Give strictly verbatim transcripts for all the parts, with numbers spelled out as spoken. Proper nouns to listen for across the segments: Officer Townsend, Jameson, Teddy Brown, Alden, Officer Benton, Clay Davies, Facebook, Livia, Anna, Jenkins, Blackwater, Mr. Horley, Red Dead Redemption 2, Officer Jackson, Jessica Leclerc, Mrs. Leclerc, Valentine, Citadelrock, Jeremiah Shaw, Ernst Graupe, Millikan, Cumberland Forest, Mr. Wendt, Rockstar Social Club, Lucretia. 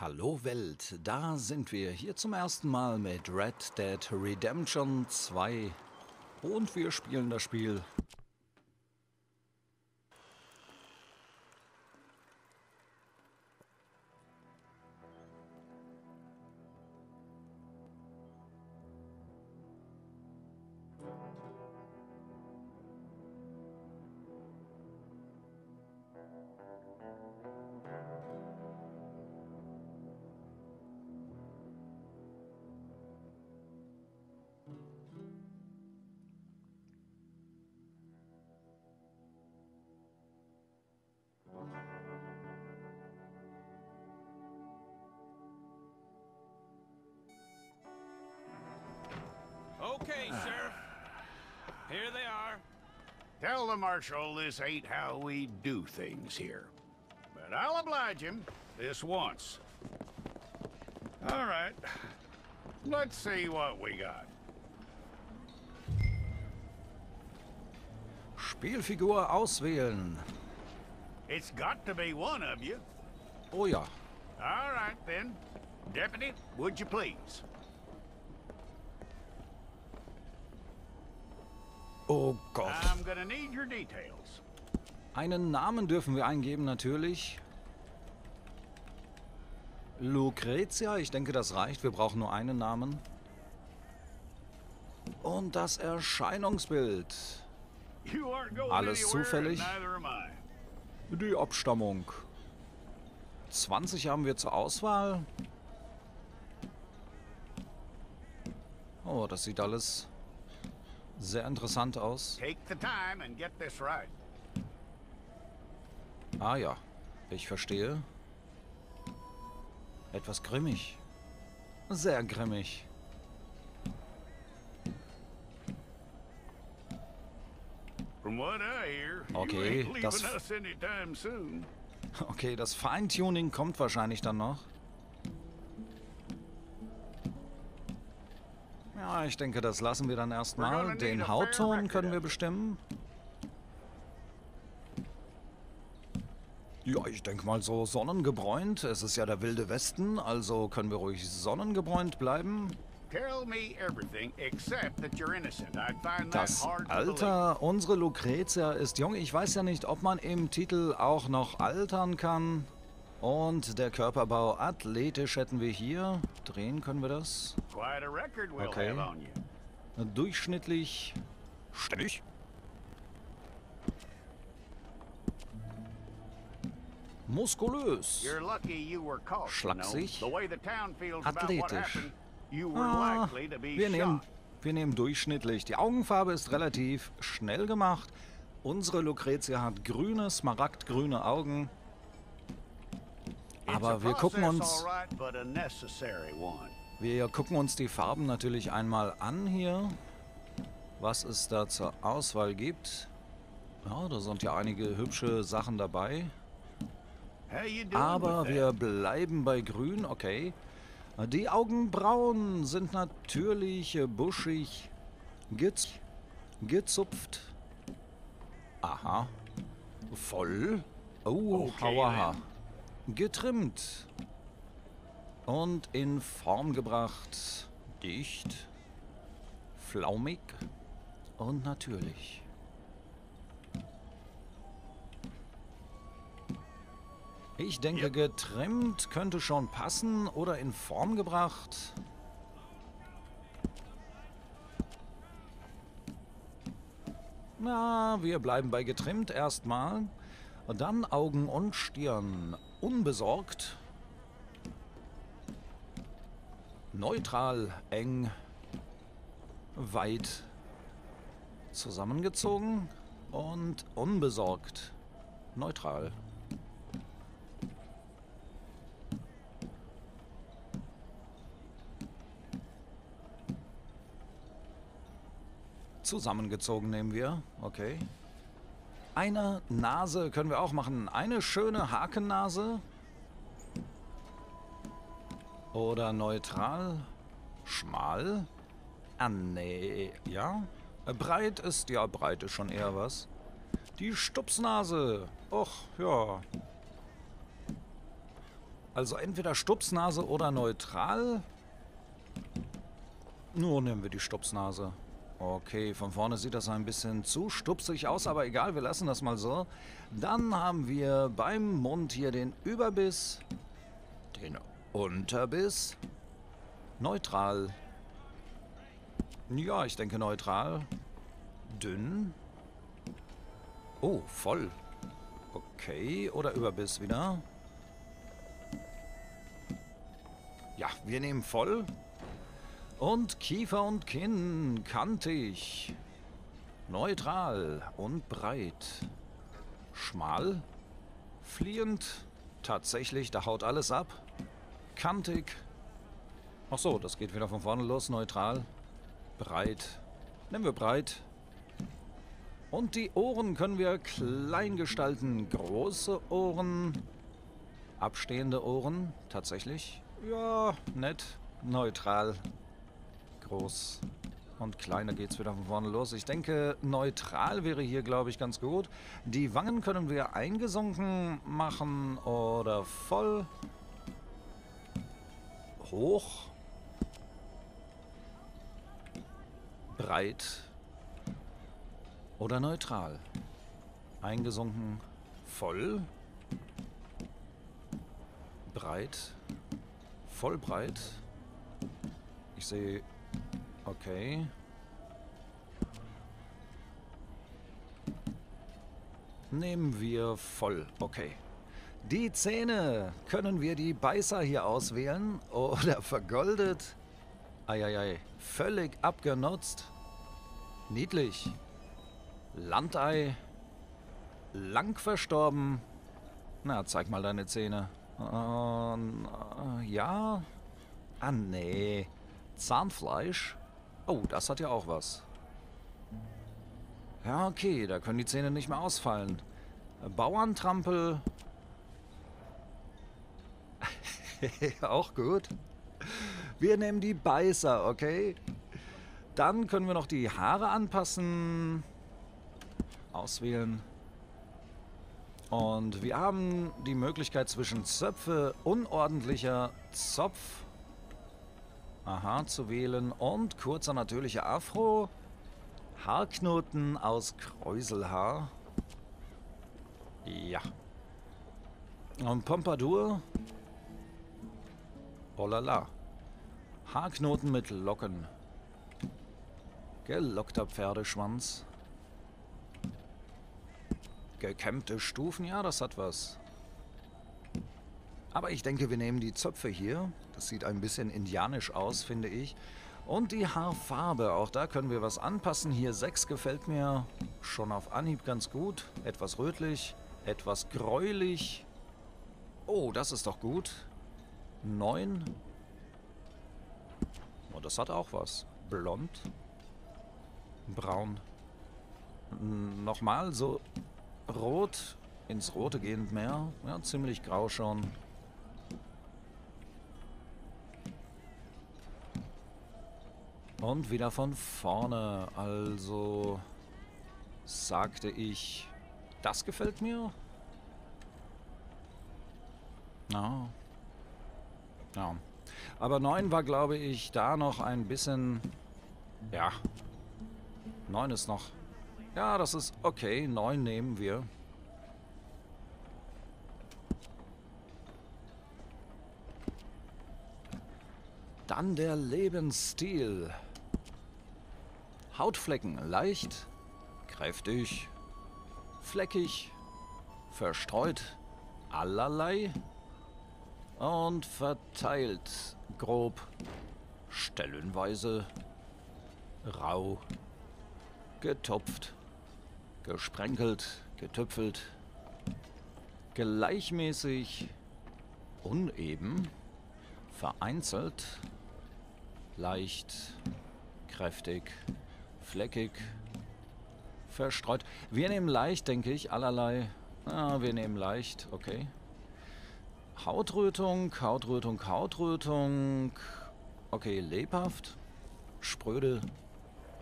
Hallo Welt, da sind wir hier zum ersten Mal mit Red Dead Redemption zwei und wir spielen das Spiel. Okay, Sheriff. Here they are. Tell the marshal this ain't how we do things here. But I'll oblige him this once. All right. Let's see what we got. Spielfigur auswählen. It's got to be one of you. Oh ja. All right then. Deputy, would you please? Oh Gott. I'm gonna need your details. Einen Namen dürfen wir eingeben, natürlich. Lucretia, ich denke, das reicht. Wir brauchen nur einen Namen. Und das Erscheinungsbild. Alles zufällig. Die Abstammung. zwanzig haben wir zur Auswahl. Oh, das sieht alles sehr interessant aus. Ah ja, ich verstehe. Etwas grimmig. Sehr grimmig. Okay, das... Okay, das Feintuning kommt wahrscheinlich dann noch. Ja, ich denke, das lassen wir dann erstmal. Den Hautton können wir bestimmen. Ja, ich denke mal so sonnengebräunt. Es ist ja der wilde Westen, also können wir ruhig sonnengebräunt bleiben. Das Alter, unsere Lucretia ist jung. Ich weiß ja nicht, ob man im Titel auch noch altern kann. Und der Körperbau athletisch hätten wir hier. Drehen können wir das. Okay. Durchschnittlich. Ständig. Muskulös. Schlachsig. Athletisch. Ah, wir nehmen, wir nehmen durchschnittlich. Die Augenfarbe ist relativ schnell gemacht. Unsere Lucretia hat grüne, smaragdgrüne Augen. Aber wir gucken uns, wir gucken uns die Farben natürlich einmal an hier, was es da zur Auswahl gibt. Ja, da sind ja einige hübsche Sachen dabei. Aber wir bleiben bei Grün, okay. Die Augenbrauen sind natürlich buschig gez gezupft. Aha. Voll. Oh, hauaha. Getrimmt und in Form gebracht, dicht, flaumig und natürlich. Ich denke, getrimmt könnte schon passen oder in Form gebracht. Na, wir bleiben bei getrimmt erstmal. Und dann Augen und Stirn. Unbesorgt, neutral, eng, weit zusammengezogen und unbesorgt, neutral. Zusammengezogen nehmen wir, okay. Eine Nase können wir auch machen. Eine schöne Hakennase. Oder neutral. Schmal. Ah, nee. Ja. Breit ist, ja, breit ist schon eher was. Die Stupsnase. Och, ja. Also entweder Stupsnase oder neutral. Nur nehmen wir die Stupsnase. Okay, von vorne sieht das ein bisschen zu stupsig aus, aber egal, wir lassen das mal so. Dann haben wir beim Mund hier den Überbiss, den Unterbiss, neutral. Ja, ich denke neutral. Dünn. Oh, voll. Okay, oder Überbiss wieder. Ja, wir nehmen voll. Und Kiefer und Kinn, kantig, neutral und breit, schmal, fliehend, tatsächlich, da haut alles ab, kantig, ach so, das geht wieder von vorne los, neutral, breit, nehmen wir breit. Und die Ohren können wir klein gestalten, große Ohren, abstehende Ohren, tatsächlich, ja, nett, neutral. Groß und kleiner geht es wieder von vorne los. Ich denke, neutral wäre hier, glaube ich, ganz gut. Die Wangen können wir eingesunken machen oder voll. Hoch. Breit. Oder neutral. Eingesunken. Voll. Breit. Voll breit. Ich sehe... Okay. Nehmen wir voll. Okay. Die Zähne. Können wir die Beißer hier auswählen? Oder vergoldet? Eieiei. Völlig abgenutzt. Niedlich. Landei. Lang verstorben. Na, zeig mal deine Zähne. Ähm, ja. Ah, nee. Zahnfleisch. Oh, das hat ja auch was. Ja, okay, da können die Zähne nicht mehr ausfallen. Bauerntrampel. Auch gut. Wir nehmen die Beißer, okay? Dann können wir noch die Haare anpassen. Auswählen. Und wir haben die Möglichkeit zwischen Zöpfe, unordentlicher Zopf. Aha, zu wählen und kurzer natürlicher Afro, Haarknoten aus Kräuselhaar, ja, und Pompadour, oh la la, Haarknoten mit Locken, gelockter Pferdeschwanz, gekämmte Stufen, ja, das hat was. Aber ich denke, wir nehmen die Zöpfe hier. Das sieht ein bisschen indianisch aus, finde ich. Und die Haarfarbe, auch da können wir was anpassen. Hier sechs gefällt mir schon auf Anhieb ganz gut. Etwas rötlich, etwas gräulich. Oh, das ist doch gut. neun. Oh, das hat auch was. Blond. Braun. Nochmal so rot. Ins Rote gehend mehr. Ja, ziemlich grau schon. Und wieder von vorne. Also sagte ich, das gefällt mir. Ja. Ja. Aber neun war, glaube ich, da noch ein bisschen... Ja. neun ist noch... Ja, das ist okay. neun nehmen wir. Dann der Lebensstil. Hautflecken leicht, kräftig, fleckig, verstreut, allerlei und verteilt, grob, stellenweise, rau, getupft, gesprenkelt, getüpfelt, gleichmäßig, uneben, vereinzelt, leicht, kräftig, fleckig, verstreut. Wir nehmen leicht, denke ich, allerlei. Ah, wir nehmen leicht, okay. Hautrötung, Hautrötung, Hautrötung. Okay, lebhaft, spröde,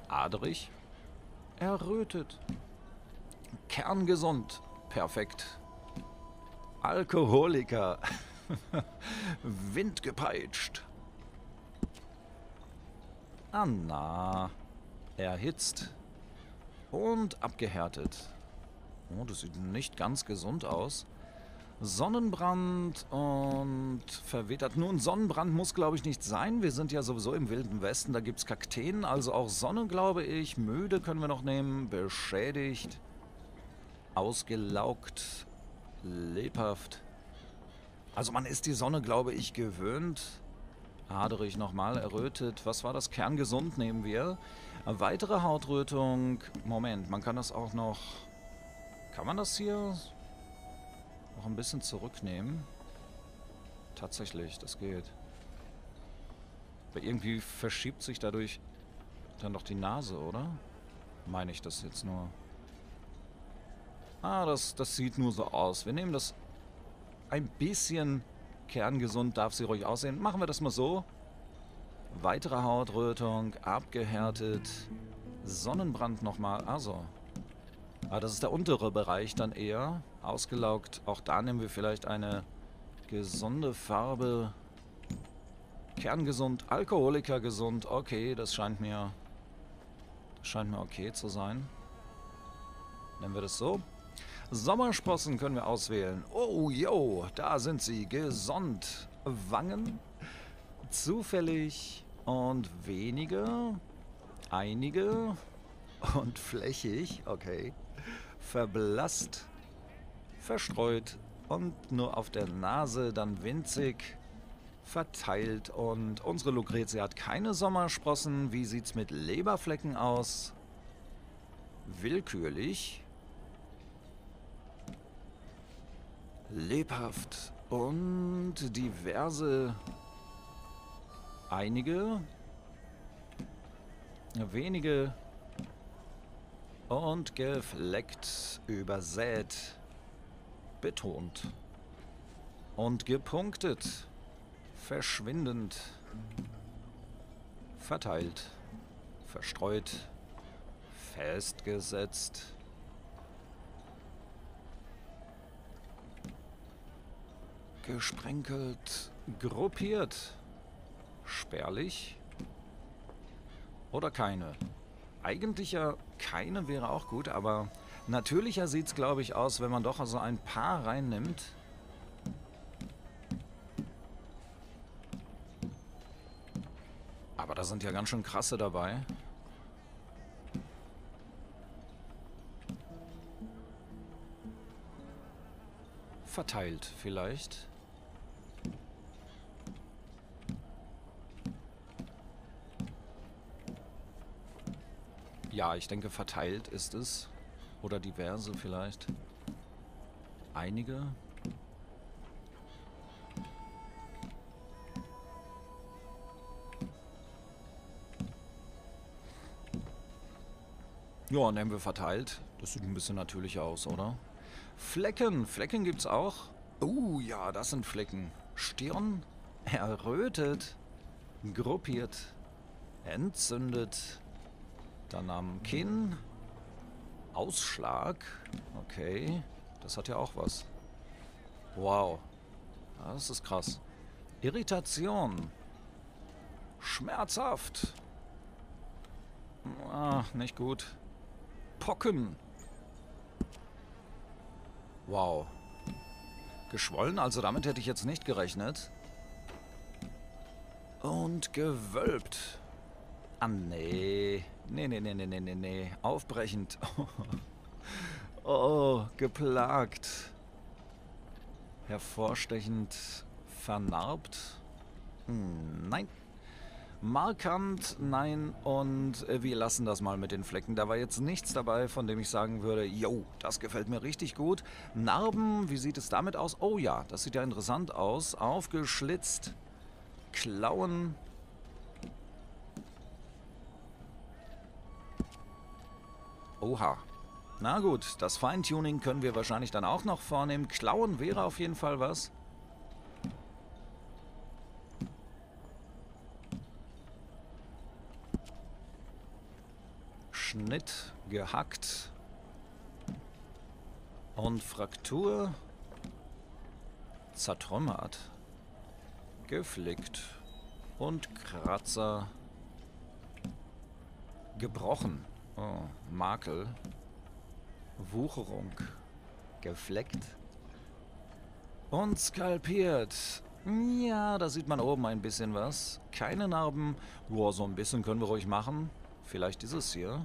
adrig, errötet, kerngesund, perfekt, Alkoholiker. Wind gepeitscht. Anna. Erhitzt. Und abgehärtet. Oh, das sieht nicht ganz gesund aus. Sonnenbrand und verwittert. Nun, Sonnenbrand muss, glaube ich, nicht sein. Wir sind ja sowieso im Wilden Westen. Da gibt es Kakteen. Also auch Sonne, glaube ich. Müde können wir noch nehmen. Beschädigt. Ausgelaugt. Lebhaft. Also man ist die Sonne, glaube ich, gewöhnt. Haderig nochmal. Errötet. Was war das? Kerngesund nehmen wir. Weitere Hautrötung. Moment, man kann das auch noch... Kann man das hier... noch ein bisschen zurücknehmen. Tatsächlich, das geht. Aber irgendwie verschiebt sich dadurch dann doch die Nase, oder? Meine ich das jetzt nur. Ah, das, das sieht nur so aus. Wir nehmen das ein bisschen kerngesund, darf sie ruhig aussehen. Machen wir das mal so. Weitere Hautrötung, abgehärtet. Sonnenbrand nochmal. Also. Ah, das ist der untere Bereich dann eher. Ausgelaugt. Auch da nehmen wir vielleicht eine gesunde Farbe. Kerngesund, Alkoholiker gesund. Okay, das scheint mir, das scheint mir okay zu sein. Nennen wir das so. Sommersprossen können wir auswählen. Oh, yo, da sind sie. Gesund. Wangen. Zufällig und wenige. Einige. Und flächig. Okay. Verblasst. Verstreut und nur auf der Nase, dann winzig, verteilt. Und unsere Lucretia hat keine Sommersprossen. Wie sieht's mit Leberflecken aus? Willkürlich. Lebhaft und diverse. Einige. Wenige. Und gefleckt, übersät. Betont. Und gepunktet. Verschwindend. Verteilt. Verstreut. Festgesetzt. Gesprenkelt. Gruppiert. Spärlich. Oder keine. Eigentlich ja keine wäre auch gut, aber... Natürlicher sieht es, glaube ich, aus, wenn man doch also ein paar reinnimmt. Aber da sind ja ganz schön krasse dabei. Verteilt vielleicht. Ja, ich denke, verteilt ist es. Oder diverse vielleicht. Einige. Ja, nehmen wir verteilt. Das sieht ein bisschen natürlicher aus, oder? Flecken. Flecken gibt's auch. Uh, ja, das sind Flecken. Stirn. Errötet. Gruppiert. Entzündet. Dann am Kinn. Ausschlag. Okay. Das hat ja auch was. Wow. Das ist krass. Irritation. Schmerzhaft. Ah, nicht gut. Pocken. Wow. Geschwollen, also damit hätte ich jetzt nicht gerechnet. Und gewölbt. Ah, nee. Nee, nee, nee, nee, nee, nee, nee. Aufbrechend. Oh. Oh, geplagt. Hervorstechend. Vernarbt. Hm, nein. Markant, nein. Und äh, wir lassen das mal mit den Flecken. Da war jetzt nichts dabei, von dem ich sagen würde, yo, das gefällt mir richtig gut. Narben, wie sieht es damit aus? Oh ja, das sieht ja interessant aus. Aufgeschlitzt. Klauen. Oha. Na gut, das Feintuning können wir wahrscheinlich dann auch noch vornehmen. Klauen wäre auf jeden Fall was. Schnitt, gehackt. Und Fraktur zertrümmert. Geflickt. Und Kratzer. Gebrochen. Oh, Makel. Wucherung. Gefleckt. Und skalpiert. Ja, da sieht man oben ein bisschen was. Keine Narben. Boah, so ein bisschen können wir ruhig machen. Vielleicht dieses hier.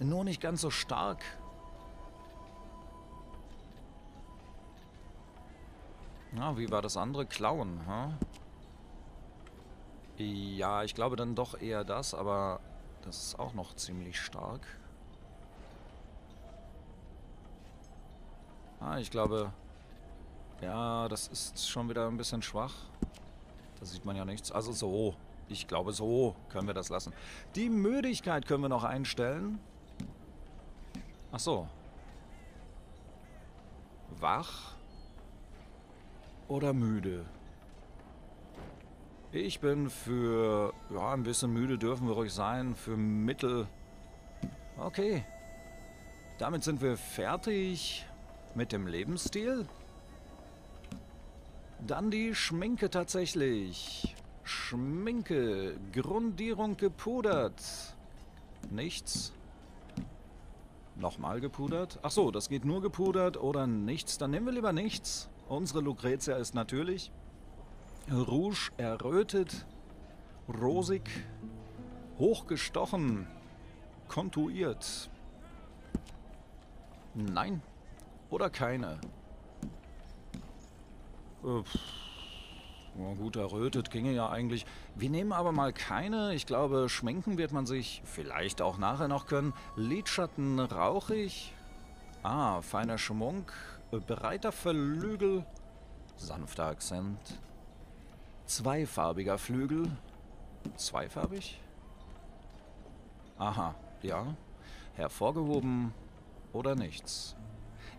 Nur nicht ganz so stark. Na, wie war das andere? Klauen, ha? Ja, ich glaube dann doch eher das, aber das ist auch noch ziemlich stark. Ah, ich glaube... Ja, das ist schon wieder ein bisschen schwach. Da sieht man ja nichts. Also so. Ich glaube, so können wir das lassen. Die Müdigkeit können wir noch einstellen. Ach so. Wach oder müde? Ich bin für... Ja, ein bisschen müde dürfen wir ruhig sein. Für mittel... Okay. Damit sind wir fertig mit dem Lebensstil. Dann die Schminke tatsächlich. Schminke. Grundierung gepudert. Nichts. Nochmal gepudert. Ach so, das geht nur gepudert oder nichts. Dann nehmen wir lieber nichts. Unsere Lucretia ist natürlich. Rouge errötet. Rosig. Hochgestochen. Kontuiert. Nein. Oder keine. Ja, gut, errötet ginge ja eigentlich. Wir nehmen aber mal keine. Ich glaube, schminken wird man sich vielleicht auch nachher noch können. Lidschatten rauchig. Ah, feiner Schmunk. Breiter Flügel. Sanfter Akzent. Zweifarbiger Flügel. Zweifarbig? Aha, ja. Hervorgehoben oder nichts.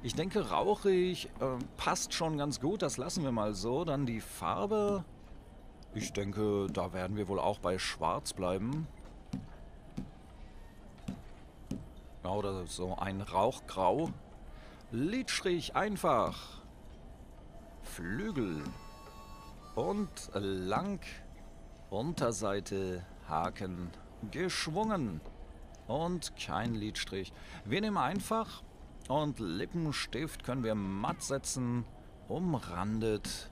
Ich denke, rauchig äh, passt schon ganz gut. Das lassen wir mal so. Dann die Farbe. Ich denke, da werden wir wohl auch bei schwarz bleiben. Ja, oder so ein Rauchgrau. Lidstrich einfach. Flügel. Und lang. Unterseite. Haken. Geschwungen. Und kein Lidstrich. Wir nehmen einfach... Und Lippenstift können wir matt setzen, umrandet,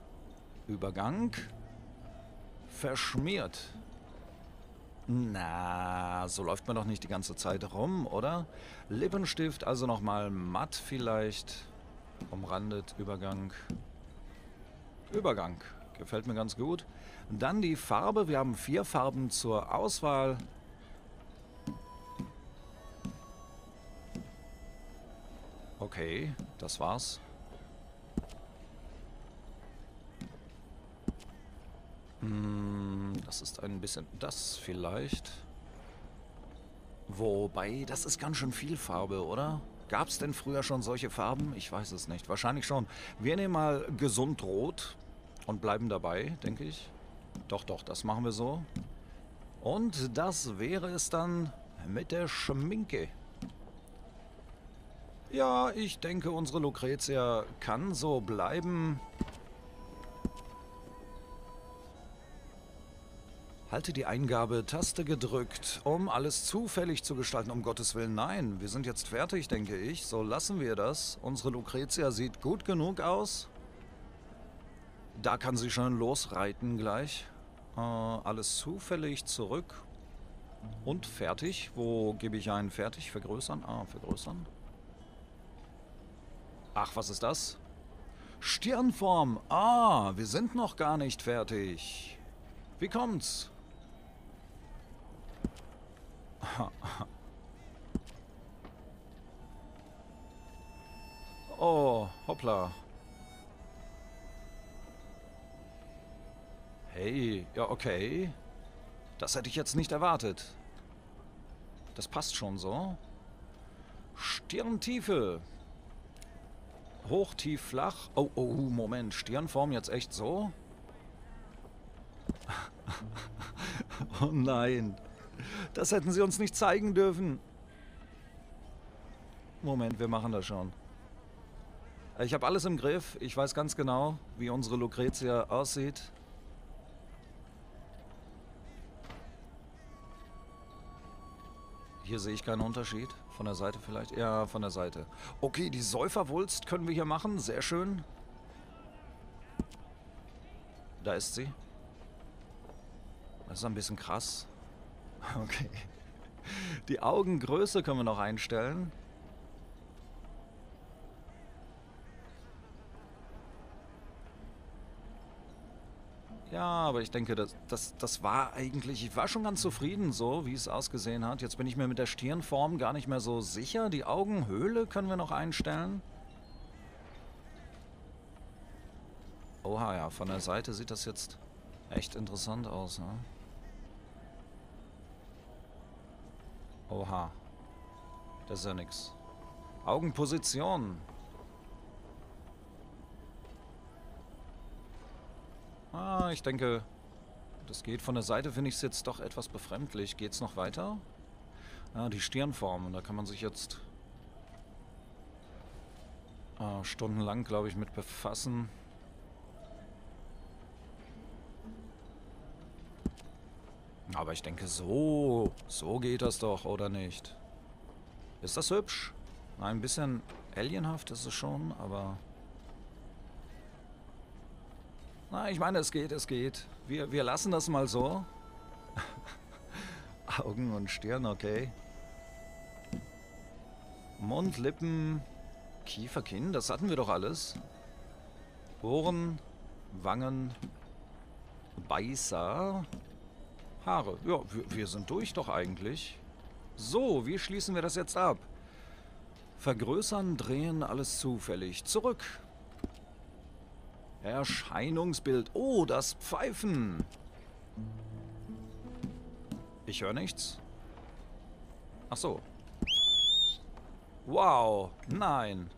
Übergang, verschmiert. Na, so läuft man doch nicht die ganze Zeit rum, oder? Lippenstift also nochmal matt vielleicht, umrandet, Übergang, Übergang, gefällt mir ganz gut. Dann die Farbe, wir haben vier Farben zur Auswahl. Okay, das war's. Hm, das ist ein bisschen das vielleicht. Wobei, das ist ganz schön viel Farbe, oder? Gab's denn früher schon solche Farben? Ich weiß es nicht. Wahrscheinlich schon. Wir nehmen mal gesund rot und bleiben dabei, denke ich. Doch, doch, das machen wir so. Und das wäre es dann mit der Schminke. Ja, ich denke, unsere Lucretia kann so bleiben. Halte die Eingabetaste gedrückt, um alles zufällig zu gestalten. Um Gottes Willen, nein. Wir sind jetzt fertig, denke ich. So lassen wir das. Unsere Lucretia sieht gut genug aus. Da kann sie schon losreiten gleich. Äh, alles zufällig zurück. Und fertig. Wo gebe ich ein? Fertig? Vergrößern? Ah, vergrößern. Ach, was ist das? Stirnform. Ah, wir sind noch gar nicht fertig. Wie kommt's? Oh, hoppla. Hey, ja, okay. Das hätte ich jetzt nicht erwartet. Das passt schon so. Stirntiefe. Hoch, tief, flach. Oh, oh, Moment. Stirnform jetzt echt so? Oh nein. Das hätten sie uns nicht zeigen dürfen. Moment, wir machen das schon. Ich habe alles im Griff. Ich weiß ganz genau, wie unsere Lucretia aussieht. Hier sehe ich keinen Unterschied. Von der Seite vielleicht? Ja, von der Seite. Okay, die Säuferwulst können wir hier machen. Sehr schön. Da ist sie. Das ist ein bisschen krass. Okay. Die Augengröße können wir noch einstellen. Ja, aber ich denke, das, das, das war eigentlich... Ich war schon ganz zufrieden so, wie es ausgesehen hat. Jetzt bin ich mir mit der Stirnform gar nicht mehr so sicher. Die Augenhöhle können wir noch einstellen. Oha, ja, von der Seite sieht das jetzt echt interessant aus, ne? Oha. Das ist ja nix. Augenposition. Ah, ich denke, das geht. Von der Seite finde ich es jetzt doch etwas befremdlich. Geht's noch weiter? Ah, die Stirnform. Da kann man sich jetzt ah, stundenlang, glaube ich, mit befassen. Aber ich denke, so, so geht das doch, oder nicht? Ist das hübsch? Ein bisschen alienhaft ist es schon, aber... Na, ich meine, es geht, es geht. Wir, wir lassen das mal so. Augen und Stirn, okay. Mund, Lippen, Kiefer, Kinn, das hatten wir doch alles. Ohren, Wangen, Beißer... Haare. Ja, wir, wir sind durch doch eigentlich. So, wie schließen wir das jetzt ab? Vergrößern, drehen, alles zufällig. Zurück. Erscheinungsbild. Oh, das Pfeifen. Ich höre nichts. Ach so. Wow. Nein.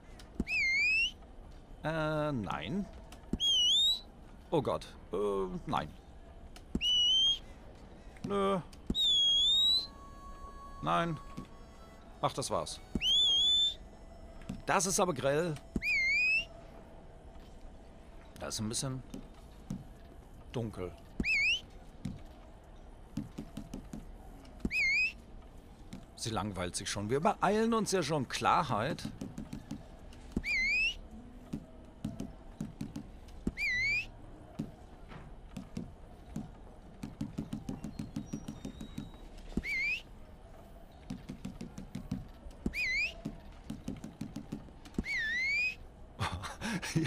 Äh, nein. Oh Gott. Äh, nein. Nö. Nein. Ach, das war's. Das ist aber grell. Das ist ein bisschen dunkel. Sie langweilt sich schon. Wir beeilen uns ja schon. Klarheit.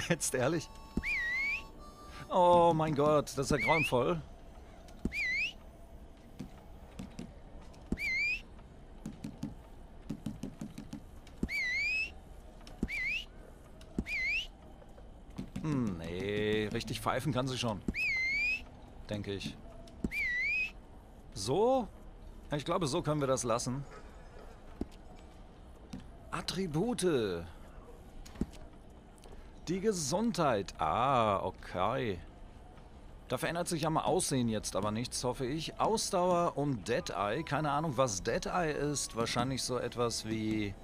Jetzt ehrlich? Oh mein Gott, das ist ja grauenvoll. Hm, nee, richtig pfeifen kann sie schon. Denke ich. So? Ich glaube, so können wir das lassen. Attribute. Die Gesundheit. Ah, okay. Da verändert sich am Aussehen jetzt aber nichts, hoffe ich. Ausdauer und Deadeye. Keine Ahnung, was Deadeye ist. Wahrscheinlich so etwas wie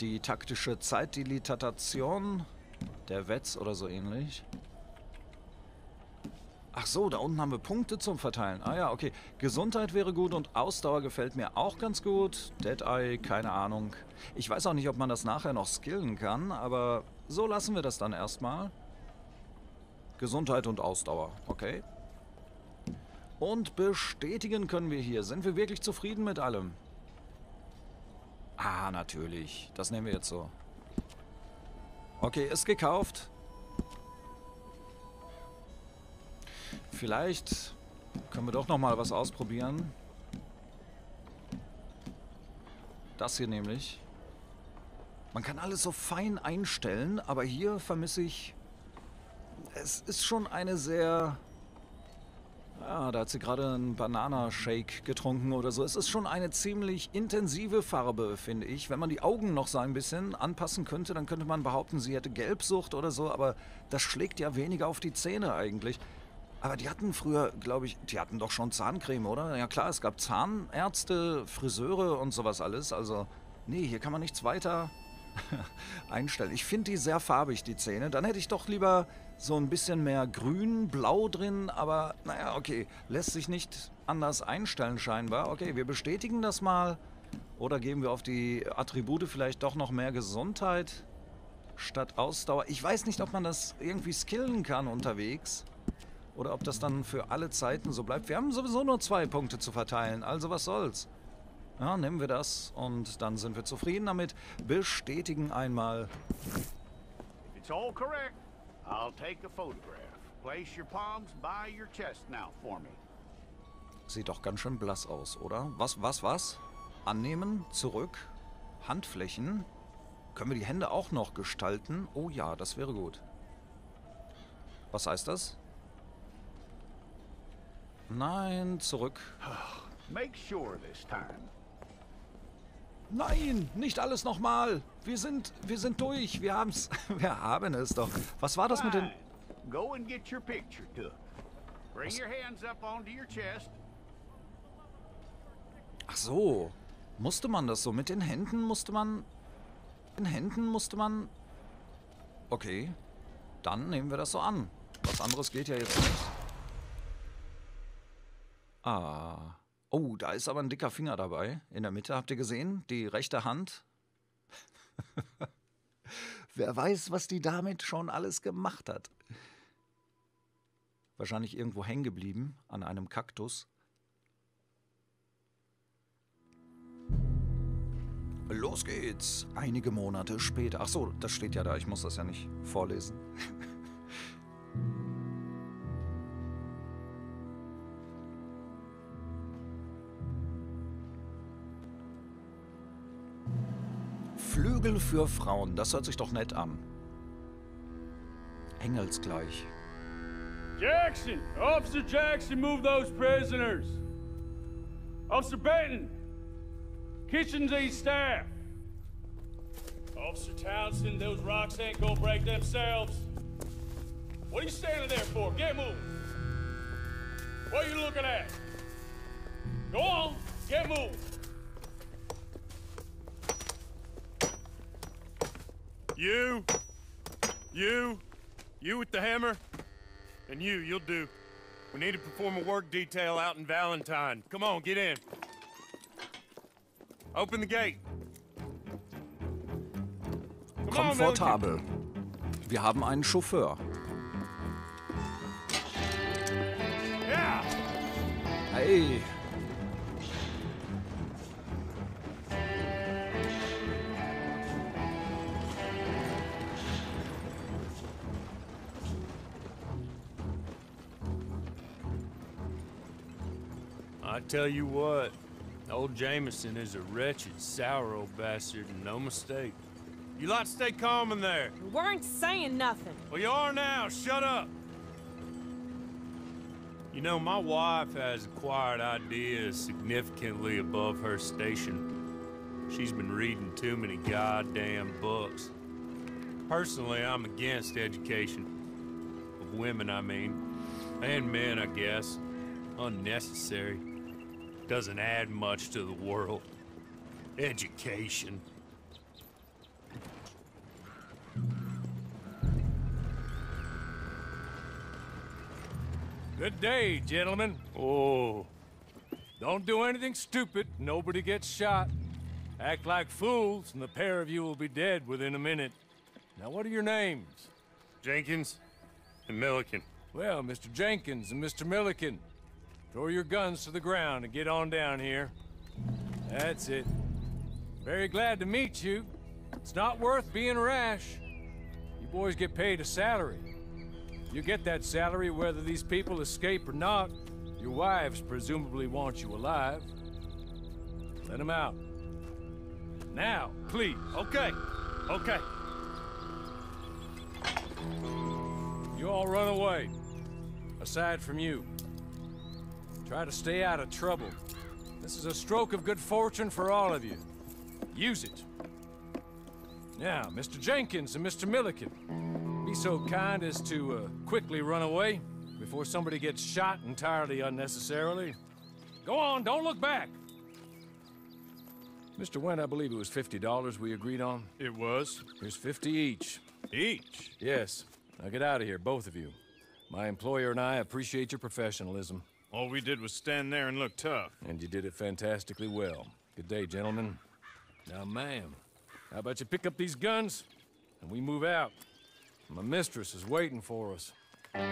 die taktische Zeitdilatation der Wets oder so ähnlich. Ach so, da unten haben wir Punkte zum Verteilen. Ah ja, okay. Gesundheit wäre gut und Ausdauer gefällt mir auch ganz gut. Deadeye, keine Ahnung. Ich weiß auch nicht, ob man das nachher noch skillen kann, aber... So lassen wir das dann erstmal. Gesundheit und Ausdauer, okay. Und bestätigen können wir hier. Sind wir wirklich zufrieden mit allem? Ah, natürlich. Das nehmen wir jetzt so. Okay, ist gekauft. Vielleicht können wir doch noch mal was ausprobieren. Das hier nämlich. Man kann alles so fein einstellen, aber hier vermisse ich... Es ist schon eine sehr... Ja, da hat sie gerade einen Bananashake getrunken oder so. Es ist schon eine ziemlich intensive Farbe, finde ich. Wenn man die Augen noch so ein bisschen anpassen könnte, dann könnte man behaupten, sie hätte Gelbsucht oder so. Aber das schlägt ja weniger auf die Zähne eigentlich. Aber die hatten früher, glaube ich, die hatten doch schon Zahncreme, oder? Ja klar, es gab Zahnärzte, Friseure und sowas alles. Also, nee, hier kann man nichts weiter... einstellen. Ich finde die sehr farbig, die Zähne. Dann hätte ich doch lieber so ein bisschen mehr Grün, Blau drin, aber naja, okay. Lässt sich nicht anders einstellen scheinbar. Okay, wir bestätigen das mal. Oder geben wir auf die Attribute vielleicht doch noch mehr Gesundheit statt Ausdauer. Ich weiß nicht, ob man das irgendwie skillen kann unterwegs. Oder ob das dann für alle Zeiten so bleibt. Wir haben sowieso nur zwei Punkte zu verteilen, also was soll's. Ja, nehmen wir das und dann sind wir zufrieden damit. Bestätigen einmal. It's all correct. I'll take a photograph. Place your palms by your chest now for me. Sieht doch ganz schön blass aus, oder? Was, was, was? Annehmen, zurück, Handflächen. Können wir die Hände auch noch gestalten? Oh ja, das wäre gut. Was heißt das? Nein, zurück. Make sure this time. Nein, nicht alles nochmal. Wir sind, wir sind durch. Wir haben's. Wir haben es doch. Was war das mit den? Go and get your picture took. Bring your hands up onto your chest. Ach so, musste man das so mit den Händen? Musste man? Mit den Händen musste man? Okay, dann nehmen wir das so an. Was anderes geht ja jetzt nicht. Ah. Oh, da ist aber ein dicker Finger dabei. In der Mitte, habt ihr gesehen? Die rechte Hand. Wer weiß, was die damit schon alles gemacht hat. Wahrscheinlich irgendwo hängen geblieben, an einem Kaktus. Los geht's! Einige Monate später. Ach so, das steht ja da. Ich muss das ja nicht vorlesen. Flügel für Frauen, das hört sich doch nett an. Engelsgleich. Jackson! Officer Jackson, move those prisoners! Officer Benton! Kitchens east staff! Officer Townsend, those rocks ain't gonna break themselves! What are you standing there for? Get moving! What are you looking at? Go on, get moving! You, you, you with the hammer, and you, you'll do. We need to perform a work detail out in Valentine. Come on, get in. Open the gate. Come Komfortabel. On, wir haben einen Chauffeur. Yeah. Hey. I tell you what, old Jameson is a wretched, sour old bastard, and no mistake. You lot stay calm in there. We weren't saying nothing. Well, you are now. Shut up. You know, my wife has acquired ideas significantly above her station. She's been reading too many goddamn books. Personally, I'm against education. Of women, I mean. And men, I guess. Unnecessary. Doesn't add much to the world. Education. Good day, gentlemen. Oh. Don't do anything stupid. Nobody gets shot. Act like fools, and the pair of you will be dead within a minute. Now, what are your names? Jenkins and Millikan. Well, Mister Jenkins and Mister Millikan. Throw your guns to the ground and get on down here. That's it. Very glad to meet you. It's not worth being rash. You boys get paid a salary. You get that salary whether these people escape or not. Your wives presumably want you alive. Let them out. Now, please. Okay. Okay. You all run away. Aside from you. Try to stay out of trouble. This is a stroke of good fortune for all of you. Use it. Now, Mister Jenkins and Mister Millikan, be so kind as to uh, quickly run away before somebody gets shot entirely unnecessarily. Go on, don't look back. Mister Wendt, I believe it was fifty dollars we agreed on. It was. Here's fifty each. Each? Yes. Now get out of here, both of you. My employer and I appreciate your professionalism. All we did was stand there and look tough. And you did it fantastically well. Good day, gentlemen. Now, ma'am, how about you pick up these guns and we move out? My mistress is waiting for us. Come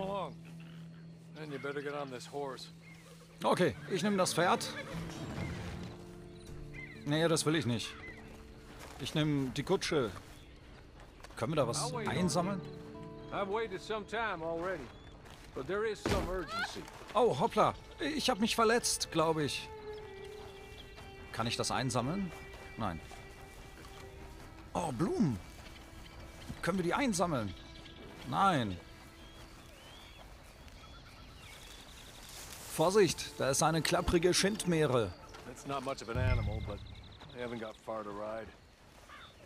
along. And you better get on this horse. Okay, ich nehme das Pferd. Nee, das will ich nicht. Ich nehme die Kutsche. Können wir da was einsammeln? Oh, hoppla. Ich habe mich verletzt, glaube ich. Kann ich das einsammeln? Nein. Oh, Blumen. Können wir die einsammeln? Nein. Vorsicht, da ist eine klapprige Schindmeere. That's not much of an animal, but they haven't got far to ride.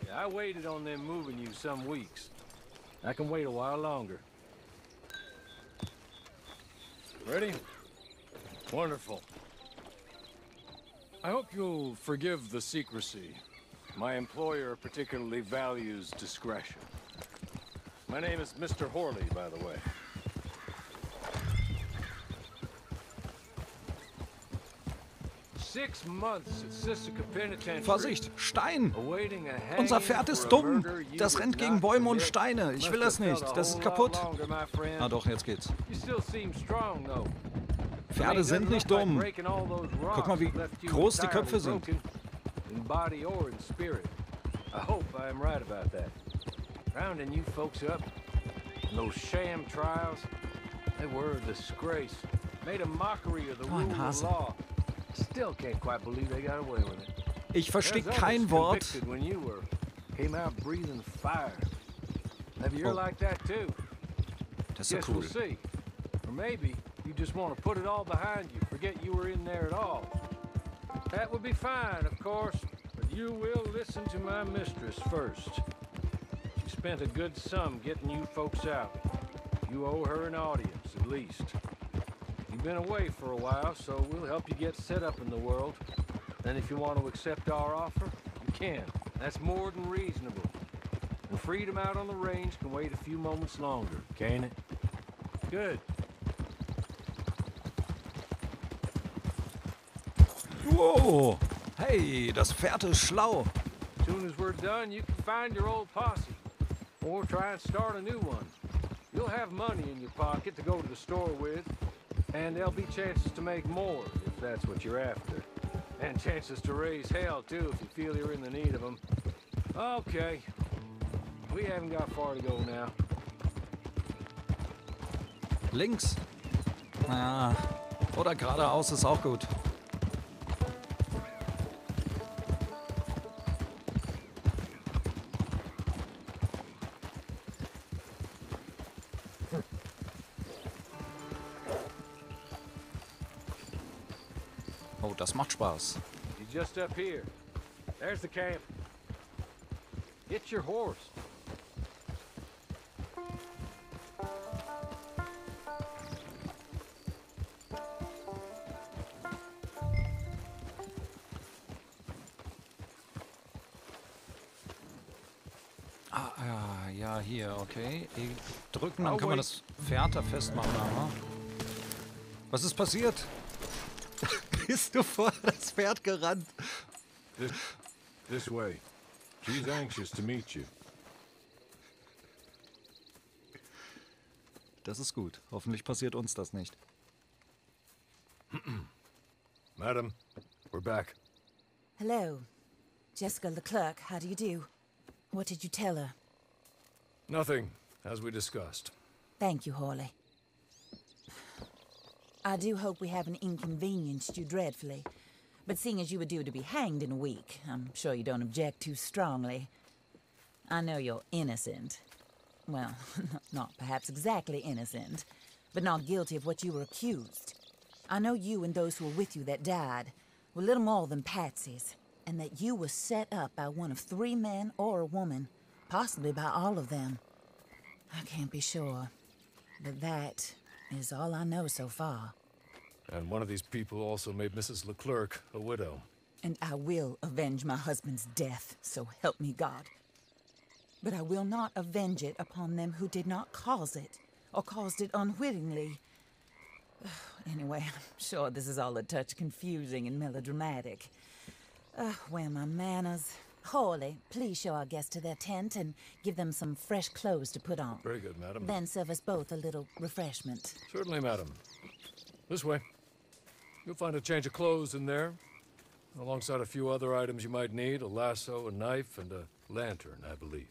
Yeah, I waited on them moving you some weeks. I can wait a while longer. Ready? Wonderful. I hope you'll forgive the secrecy. My employer particularly values discretion. My name is Mister Horley, by the way. Vorsicht, Stein! Unser Pferd ist dumm. Das rennt gegen Bäume und Steine. Ich will das nicht. Das ist kaputt. Na doch, jetzt geht's. Pferde sind nicht dumm. Guck mal, wie groß die Köpfe sind. Oh, ein Hase. Ich verstehe kein Wort. Oh. Das ist ja cool. Been away for a while, so we'll help you get set up in the world. And if you want to accept our offer, you can. That's more than reasonable. And freedom out on the range can wait a few moments longer, can't it? Good. Whoa! Hey, das Pferd ist schlau. As soon as we're done, you can find your old posse, or try and start a new one. You'll have money in your pocket to go to the store with. And there'll be chances to make more, if that's what you're after. And chances to raise hell, too, if you feel you're in the need of them. Okay. We haven't got far to go now. Links. Ja. Oder geradeaus ist auch gut. Macht Spaß. Just up here. There's the camp. Get your horse. Ah, ah, ja, hier, okay. Drücken, dann kann man das Pferd da festmachen. Aber. Was ist passiert? Bist du vor das Pferd gerannt? This, this way. She's anxious to meet you. Das ist gut. Hoffentlich passiert uns das nicht. Madam, we're back. Hello. Jessica Leclerc, how do you do? What did you tell her? Nothing, as we discussed. Thank you, Horley. I do hope we haven't inconvenienced you dreadfully, but seeing as you were due to be hanged in a week, I'm sure you don't object too strongly. I know you're innocent. Well, not perhaps exactly innocent, but not guilty of what you were accused. I know you and those who were with you that died were little more than patsies, and that you were set up by one of three men or a woman, possibly by all of them. I can't be sure, but that is all I know so far. And one of these people also made Missus Leclerc a widow. And I will avenge my husband's death, so help me God. But I will not avenge it upon them who did not cause it, or caused it unwittingly. Anyway, I'm sure this is all a touch confusing and melodramatic. Uh, where are my manners? Horley, please show our guests to their tent and give them some fresh clothes to put on. Very good, madam. Then serve us both a little refreshment. Certainly, madam. This way. You'll find a change of clothes in there, alongside a few other items you might need, a lasso, a knife, and a lantern, I believe.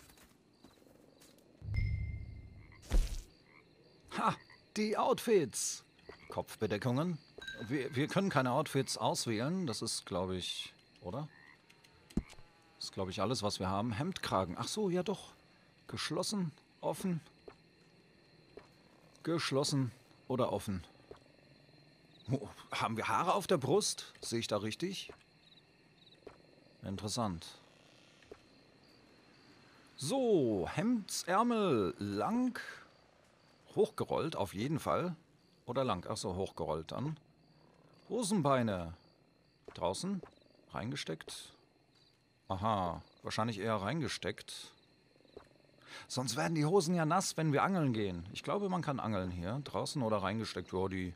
Ha! Die Outfits! Kopfbedeckungen. Wir, wir können keine Outfits auswählen. Das ist, glaube ich, oder? Das ist, glaube ich, alles, was wir haben. Hemdkragen. Ach so, ja doch. Geschlossen, offen. Geschlossen oder offen. Oh, haben wir Haare auf der Brust? Sehe ich da richtig? Interessant. So, Hemdsärmel lang. Hochgerollt auf jeden Fall. Oder lang. Achso, hochgerollt dann. Hosenbeine. Draußen. Reingesteckt. Aha, wahrscheinlich eher reingesteckt. Sonst werden die Hosen ja nass, wenn wir angeln gehen. Ich glaube, man kann angeln hier. Draußen oder reingesteckt. Ja, die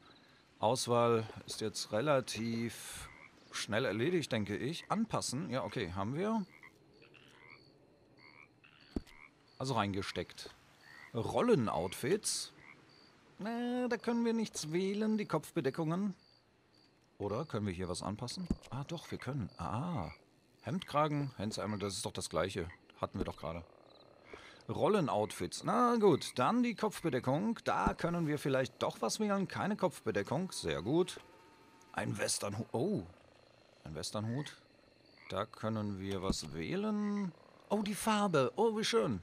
Auswahl ist jetzt relativ schnell erledigt, denke ich. Anpassen. Ja, okay, haben wir. Also reingesteckt. Rollenoutfits. Äh, da können wir nichts wählen, die Kopfbedeckungen. Oder können wir hier was anpassen? Ah, doch, wir können. Ah, Hemdkragen, Hemdsärmel, das ist doch das Gleiche. Hatten wir doch gerade. Rollenoutfits. Na gut, dann die Kopfbedeckung. Da können wir vielleicht doch was wählen. Keine Kopfbedeckung, sehr gut. Ein Westernhut. Oh, ein Westernhut. Da können wir was wählen. Oh, die Farbe. Oh, wie schön.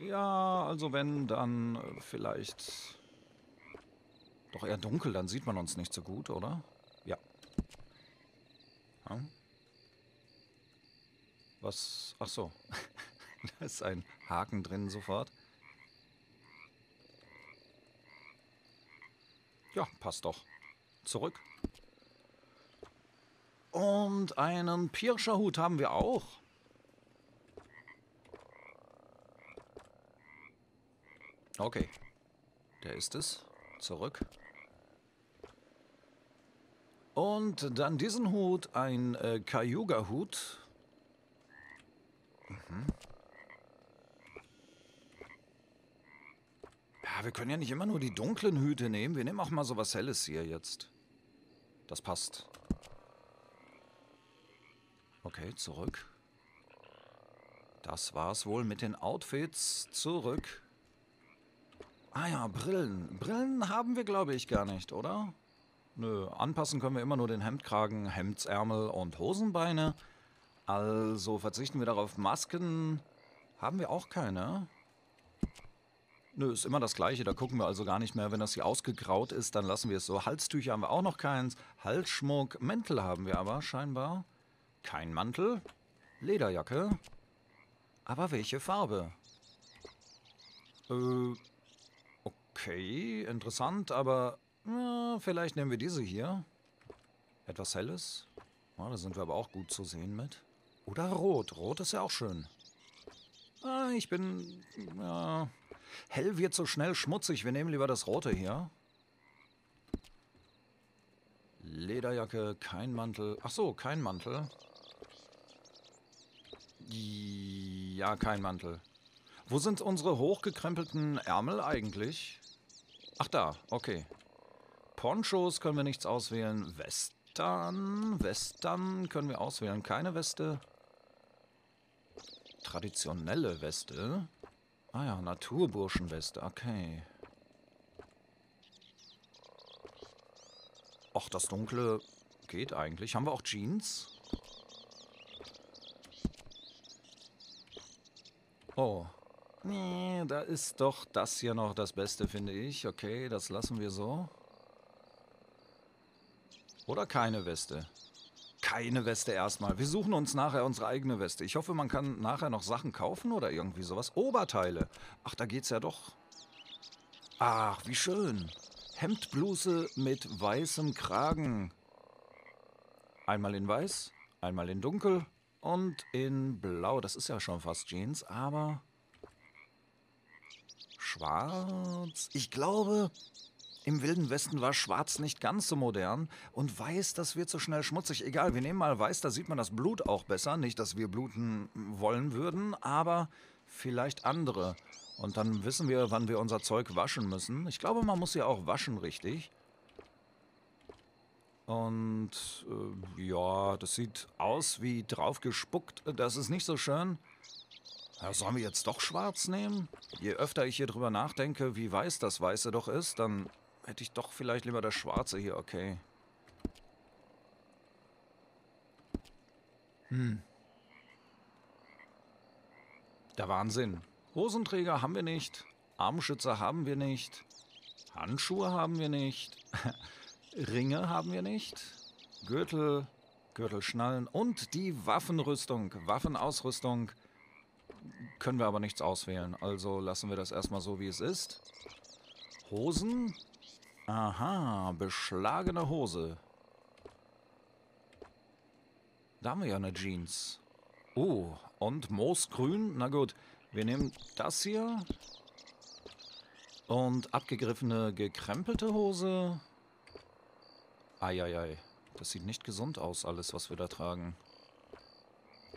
Ja, also wenn, dann äh, vielleicht doch eher dunkel, dann sieht man uns nicht so gut, oder? Ja. Hm? Was? Ach so. Da ist ein Haken drin sofort. Ja, passt doch. Zurück. Und einen Pirscherhut haben wir auch. Okay, der ist es. Zurück. Und dann diesen Hut, ein äh, Cayuga-Hut. Mhm. Ja, wir können ja nicht immer nur die dunklen Hüte nehmen. Wir nehmen auch mal so was Helles hier jetzt. Das passt. Okay, zurück. Das war's wohl mit den Outfits. Zurück. Ah ja, Brillen. Brillen haben wir, glaube ich, gar nicht, oder? Nö, anpassen können wir immer nur den Hemdkragen, Hemdsärmel und Hosenbeine. Also verzichten wir darauf. Masken haben wir auch keine. Nö, ist immer das Gleiche, da gucken wir also gar nicht mehr. Wenn das hier ausgegraut ist, dann lassen wir es so. Halstücher haben wir auch noch keins. Halsschmuck, Mäntel haben wir aber scheinbar. Kein Mantel. Lederjacke. Aber welche Farbe? Äh... Okay, interessant, aber ja, vielleicht nehmen wir diese hier. Etwas Helles. Ja, da sind wir aber auch gut zu sehen mit. Oder Rot. Rot ist ja auch schön. Ah, ich bin... Ja, hell wird so schnell schmutzig. Wir nehmen lieber das Rote hier. Lederjacke, kein Mantel. Ach so, kein Mantel. Ja, kein Mantel. Wo sind unsere hochgekrempelten Ärmel eigentlich? Ach da, okay. Ponchos können wir nichts auswählen. Western, Western können wir auswählen. Keine Weste. Traditionelle Weste. Ah ja, Naturburschenweste, okay. Ach, das Dunkle geht eigentlich. Haben wir auch Jeans? Oh. Nee, da ist doch das hier noch das Beste, finde ich. Okay, das lassen wir so. Oder keine Weste. Keine Weste erstmal. Wir suchen uns nachher unsere eigene Weste. Ich hoffe, man kann nachher noch Sachen kaufen oder irgendwie sowas. Oberteile. Ach, da geht's ja doch. Ach, wie schön. Hemdbluse mit weißem Kragen. Einmal in weiß, einmal in dunkel und in blau. Das ist ja schon fast Jeans, aber schwarz. Ich glaube, im Wilden Westen war schwarz nicht ganz so modern und weiß, das wird so schnell schmutzig. Egal, wir nehmen mal weiß, da sieht man das Blut auch besser. Nicht, dass wir bluten wollen würden, aber vielleicht andere. Und dann wissen wir, wann wir unser Zeug waschen müssen. Ich glaube, man muss ja auch waschen, richtig? Und äh, ja, das sieht aus wie drauf gespuckt. Das ist nicht so schön. Ja, sollen wir jetzt doch schwarz nehmen? Je öfter ich hier drüber nachdenke, wie weiß das Weiße doch ist, dann hätte ich doch vielleicht lieber das Schwarze hier. Okay. Hm. Der Wahnsinn. Hosenträger haben wir nicht, Armschützer haben wir nicht, Handschuhe haben wir nicht, Ringe haben wir nicht, Gürtel, Gürtelschnallen und die Waffenrüstung, Waffenausrüstung können wir aber nichts auswählen, also lassen wir das erstmal so, wie es ist. Hosen, aha, beschlagene Hose. Da haben wir ja eine Jeans. Oh, und Moosgrün, na gut. Wir nehmen das hier und abgegriffene, gekrempelte Hose. Eieiei, das sieht nicht gesund aus, alles, was wir da tragen.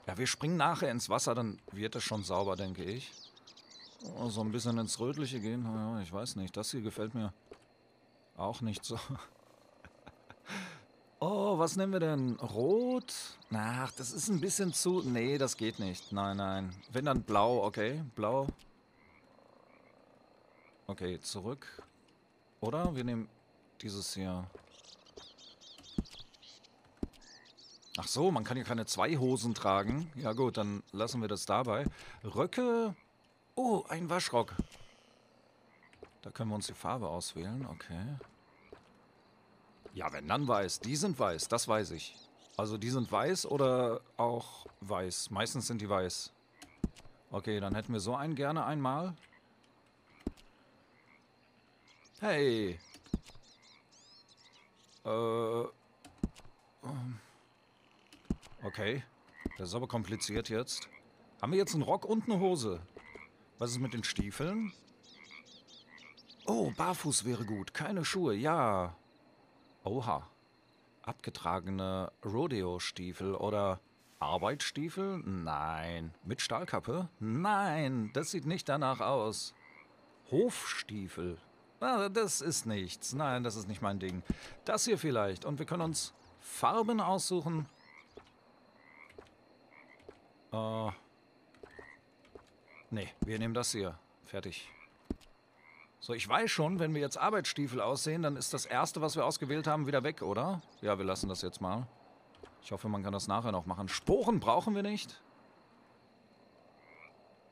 Ja, wir springen nachher ins Wasser, dann wird es schon sauber, denke ich. Oh, so ein bisschen ins Rötliche gehen, ja, ich weiß nicht, das hier gefällt mir auch nicht so. Oh, was nehmen wir denn? Rot? Ach, das ist ein bisschen zu... Nee, das geht nicht. Nein, nein. Wenn dann blau, okay. Blau. Okay, zurück. Oder? Wir nehmen dieses hier. Ach so, man kann ja keine zwei Hosen tragen. Ja gut, dann lassen wir das dabei. Röcke. Oh, ein Waschrock. Da können wir uns die Farbe auswählen. Okay. Ja, wenn dann weiß. Die sind weiß, das weiß ich. Also die sind weiß oder auch weiß. Meistens sind die weiß. Okay, dann hätten wir so einen gerne einmal. Hey. Äh. Okay. Das ist aber kompliziert jetzt. Haben wir jetzt einen Rock und eine Hose? Was ist mit den Stiefeln? Oh, barfuß wäre gut. Keine Schuhe, ja. Oha, abgetragene Rodeo-Stiefel oder Arbeitsstiefel? Nein. Mit Stahlkappe? Nein, das sieht nicht danach aus. Hofstiefel? Ah, das ist nichts. Nein, das ist nicht mein Ding. Das hier vielleicht. Und wir können uns Farben aussuchen. Äh, nee, wir nehmen das hier. Fertig. So, ich weiß schon, wenn wir jetzt Arbeitsstiefel aussehen, dann ist das erste, was wir ausgewählt haben, wieder weg, oder? Ja, wir lassen das jetzt mal. Ich hoffe, man kann das nachher noch machen. Sporen brauchen wir nicht.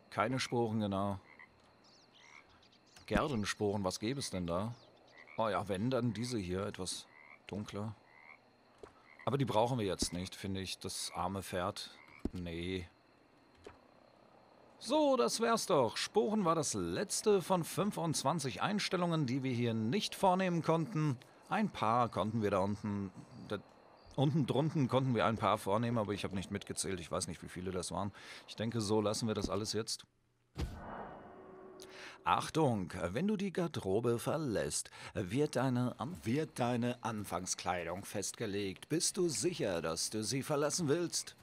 Keine Sporen, genau. Gerdensporen, was gäbe es denn da? Oh ja, wenn, dann diese hier, etwas dunkler. Aber die brauchen wir jetzt nicht, finde ich. Das arme Pferd. Nee. So, das wär's doch. Sporen war das letzte von fünfundzwanzig Einstellungen, die wir hier nicht vornehmen konnten. Ein paar konnten wir da unten... Da, unten drunten konnten wir ein paar vornehmen, aber ich habe nicht mitgezählt. Ich weiß nicht, wie viele das waren. Ich denke, so lassen wir das alles jetzt. Achtung, wenn du die Garderobe verlässt, wird deine, wird deine Anfangskleidung festgelegt. Bist du sicher, dass du sie verlassen willst?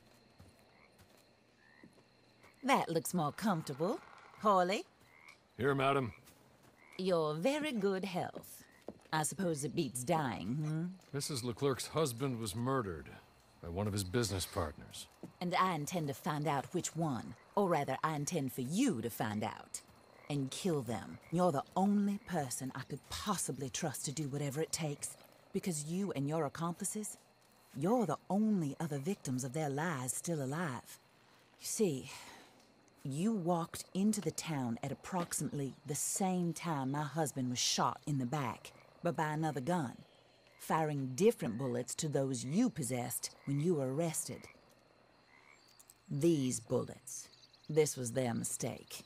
That looks more comfortable. Horley? Here, madam. Your very good health. I suppose it beats dying, hmm? Missus Leclerc's husband was murdered by one of his business partners. And I intend to find out which one. Or rather, I intend for you to find out. And kill them. You're the only person I could possibly trust to do whatever it takes. Because you and your accomplices, you're the only other victims of their lies still alive. You see... You walked into the town at approximately the same time my husband was shot in the back, but by another gun, firing different bullets to those you possessed when you were arrested. These bullets. This was their mistake.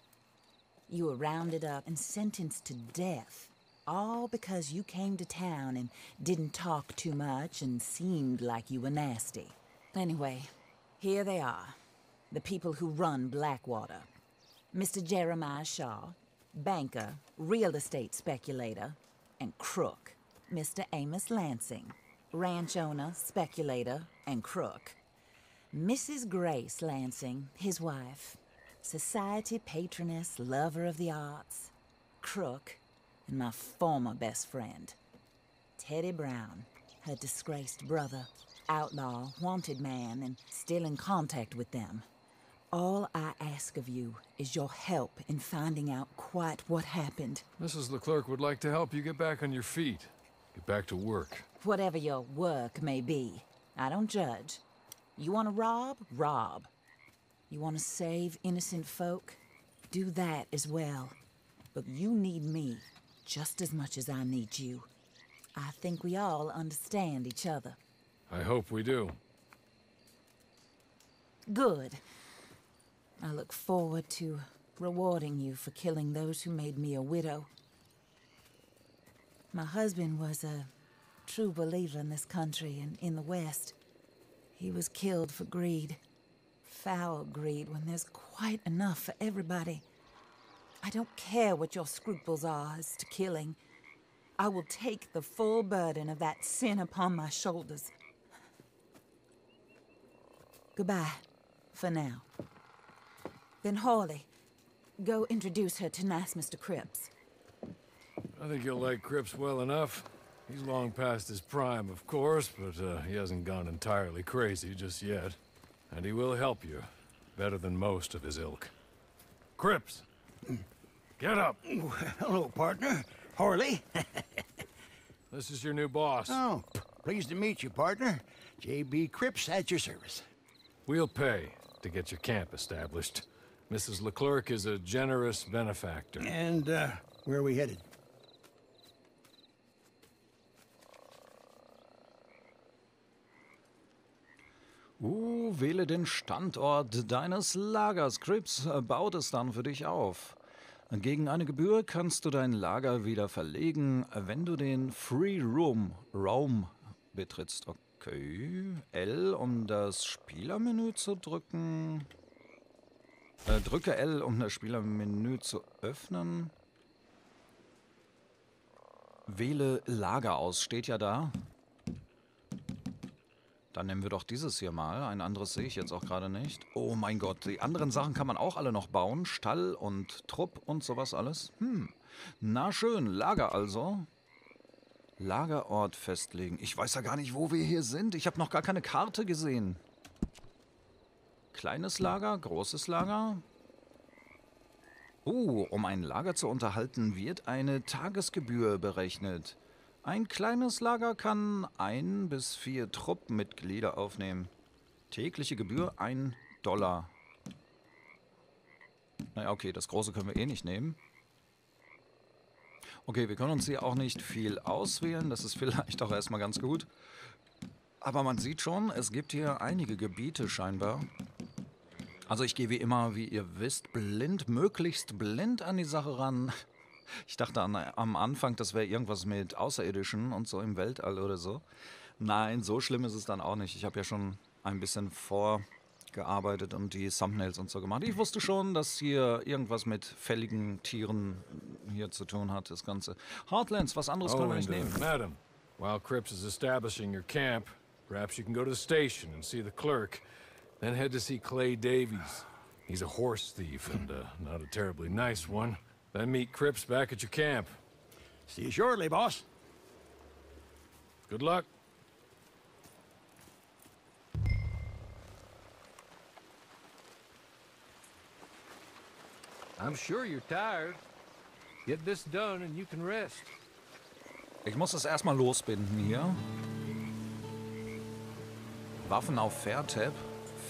You were rounded up and sentenced to death All because you came to town and didn't talk too much and seemed like you were nasty. Anyway, here they are. The people who run Blackwater. Mister Jeremiah Shaw, banker, real estate speculator, and crook. Mister Amos Lansing, ranch owner, speculator, and crook. Missus Grace Lansing, his wife, society patroness, lover of the arts, crook, and my former best friend. Teddy Brown, her disgraced brother, outlaw, wanted man, and still in contact with them. All I ask of you is your help in finding out quite what happened. Missus Leclerc would like to help you get back on your feet. Get back to work. Whatever your work may be, I don't judge. You want to rob? Rob. You want to save innocent folk? Do that as well. But you need me just as much as I need you. I think we all understand each other. I hope we do. Good. I look forward to rewarding you for killing those who made me a widow. My husband was a true believer in this country and in the West. He was killed for greed. Foul greed when there's quite enough for everybody. I don't care what your scruples are as to killing. I will take the full burden of that sin upon my shoulders. Goodbye, for now. Then Horley, go introduce her to nice Mister Cripps. I think you'll like Cripps well enough. He's long past his prime, of course, but uh, he hasn't gone entirely crazy just yet. And he will help you, better than most of his ilk. Cripps, get up. Ooh, hello, partner. Horley. This is your new boss. Oh, pleased to meet you, partner. J B. Cripps at your service. We'll pay to get your camp established. Missus Leclerc is a generous benefactor. And uh, where are we headed? Uh, wähle den Standort deines Lagers, Cripps. Baut es dann für dich auf. Gegen eine Gebühr kannst du dein Lager wieder verlegen, wenn du den Free Room Raum betrittst. Okay. L, um das Spielermenü zu drücken. Äh, drücke L, um das Spielermenü zu öffnen. Wähle Lager aus, steht ja da. Dann nehmen wir doch dieses hier mal. Ein anderes sehe ich jetzt auch gerade nicht. Oh mein Gott, die anderen Sachen kann man auch alle noch bauen. Stall und Trupp und sowas alles. Hm, na schön. Lager also. Lagerort festlegen. Ich weiß ja gar nicht, wo wir hier sind. Ich habe noch gar keine Karte gesehen. Kleines Lager, großes Lager. Oh, um ein Lager zu unterhalten, wird eine Tagesgebühr berechnet. Ein kleines Lager kann ein bis vier Truppmitglieder aufnehmen. Tägliche Gebühr ein Dollar. Naja, okay, das große können wir eh nicht nehmen. Okay, wir können uns hier auch nicht viel auswählen. Das ist vielleicht auch erstmal ganz gut. Aber man sieht schon, es gibt hier einige Gebiete scheinbar. Also ich gehe wie immer, wie ihr wisst, blind, möglichst blind an die Sache ran. Ich dachte an, am Anfang, das wäre irgendwas mit Außerirdischen und so im Weltall oder so. Nein, so schlimm ist es dann auch nicht. Ich habe ja schon ein bisschen vorgearbeitet und die Thumbnails und so gemacht. Ich wusste schon, dass hier irgendwas mit fälligen Tieren hier zu tun hat, das Ganze. Heartlands, was anderes können wir nicht nehmen. Madam, while Cripps is establishing your camp, perhaps you can go to the station and see the clerk, then head to see Clay Davies. He's a horse thief and uh, not a terribly nice one. Then meet Cripps back at your camp. See you shortly, boss. Good luck. I'm sure you're tired. Get this done and you can rest. Ich muss das erstmal losbinden hier. Waffen auf Fairtab,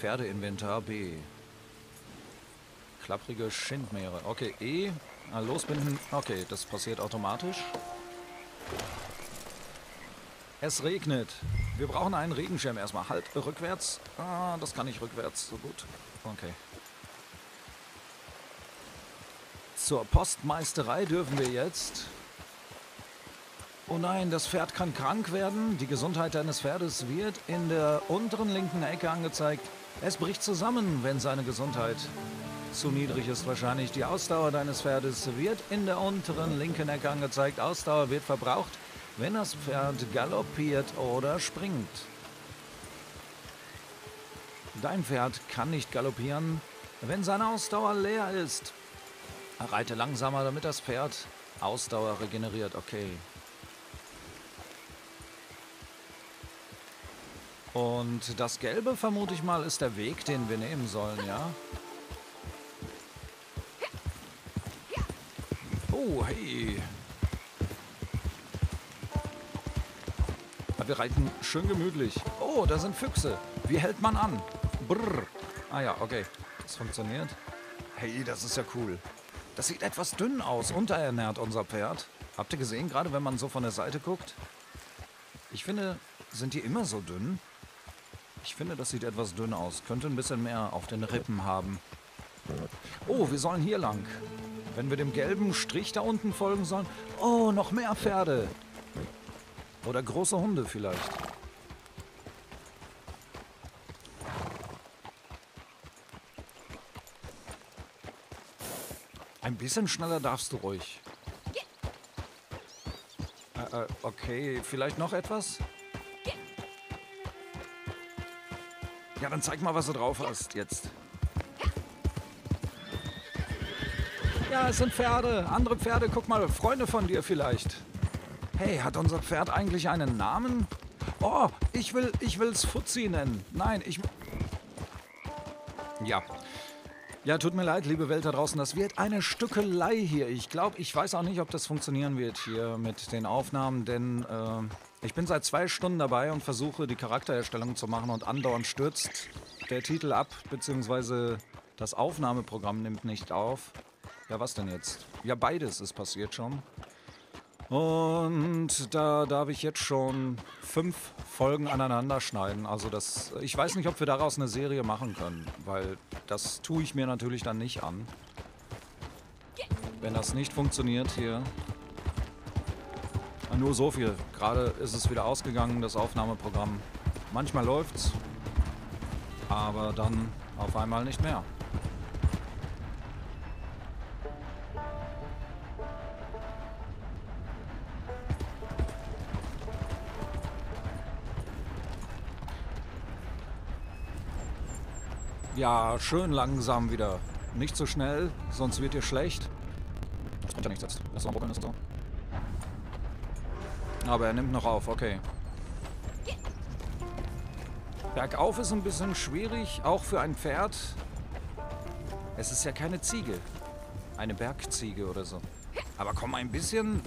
Pferdeinventar B. Klapprige Schindmeere. Okay, E. Losbinden. Okay, das passiert automatisch. Es regnet. Wir brauchen einen Regenschirm erstmal. Halt, rückwärts. Ah, das kann ich rückwärts. So gut. Okay. Zur Postmeisterei dürfen wir jetzt. Oh nein, das Pferd kann krank werden. Die Gesundheit deines Pferdes wird in der unteren linken Ecke angezeigt. Es bricht zusammen, wenn seine Gesundheit zu niedrig ist. Wahrscheinlich die Ausdauer deines Pferdes wird in der unteren linken Ecke angezeigt. Ausdauer wird verbraucht, wenn das Pferd galoppiert oder springt. Dein Pferd kann nicht galoppieren, wenn seine Ausdauer leer ist. Reite langsamer, damit das Pferd Ausdauer regeneriert. Okay. Und das Gelbe, vermute ich mal, ist der Weg, den wir nehmen sollen, ja? Oh, hey. Wir reiten schön gemütlich. Oh, da sind Füchse. Wie hält man an? Brrr. Ah ja, okay. Das funktioniert. Hey, das ist ja cool. Das sieht etwas dünn aus. Unterernährt unser Pferd. Habt ihr gesehen, gerade wenn man so von der Seite guckt? Ich finde, sind die immer so dünn? Ich finde, das sieht etwas dünn aus. Könnte ein bisschen mehr auf den Rippen haben. Oh, wir sollen hier lang. Wenn wir dem gelben Strich da unten folgen sollen. Oh, noch mehr Pferde. Oder große Hunde vielleicht. Ein bisschen schneller darfst du ruhig. Äh, äh, okay, vielleicht noch etwas? Ja, dann zeig mal, was du drauf hast jetzt. Ja, es sind Pferde. Andere Pferde, guck mal, Freunde von dir vielleicht. Hey, hat unser Pferd eigentlich einen Namen? Oh, ich will, ich will's Fuzzi nennen. Nein, ich... Ja. Ja, tut mir leid, liebe Welt da draußen. Das wird eine Stückelei hier. Ich glaube, ich weiß auch nicht, ob das funktionieren wird hier mit den Aufnahmen, denn... Äh Ich bin seit zwei Stunden dabei und versuche, die Charaktererstellung zu machen und andauernd stürzt der Titel ab, beziehungsweise das Aufnahmeprogramm nimmt nicht auf. Ja, was denn jetzt? Ja, beides ist passiert schon. Und da darf ich jetzt schon fünf Folgen aneinander schneiden. Also das, ich weiß nicht, ob wir daraus eine Serie machen können, weil das tue ich mir natürlich dann nicht an. Wenn das nicht funktioniert hier... Nur so viel. Gerade ist es wieder ausgegangen, das Aufnahmeprogramm. Manchmal läuft's, aber dann auf einmal nicht mehr. Ja, schön langsam wieder. Nicht so schnell, sonst wird dir schlecht. Das kommt ja nichts jetzt. Das Soundprogramm ist so. Aber er nimmt noch auf, okay. Bergauf ist ein bisschen schwierig, auch für ein Pferd. Es ist ja keine Ziege. Eine Bergziege oder so. Aber komm, ein bisschen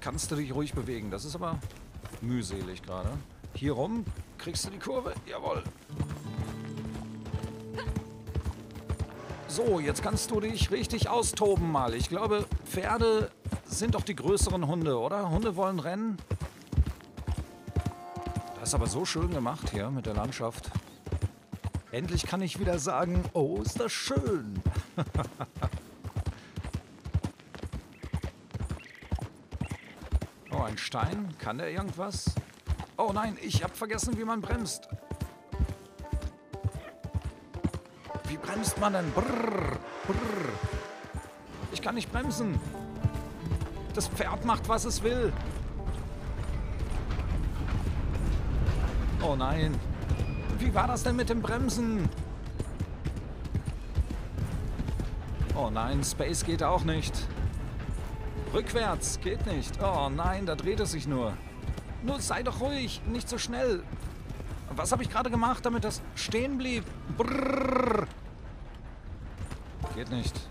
kannst du dich ruhig bewegen. Das ist aber mühselig gerade. Hier rum kriegst du die Kurve. Jawohl. So, jetzt kannst du dich richtig austoben mal. Ich glaube, Pferde... sind doch die größeren Hunde, oder? Hunde wollen rennen. Das ist aber so schön gemacht hier mit der Landschaft. Endlich kann ich wieder sagen, oh, ist das schön. Oh, ein Stein. Kann der irgendwas? Oh nein, ich habe vergessen, wie man bremst. Wie bremst man denn? Brrr, brrr. Ich kann nicht bremsen. Das Pferd macht, was es will. Oh nein. Wie war das denn mit dem Bremsen? Oh nein, Space geht auch nicht. Rückwärts geht nicht. Oh nein, da dreht es sich nur. Nur sei doch ruhig, nicht so schnell. Was habe ich gerade gemacht, damit das stehen blieb? Brrr. Geht nicht.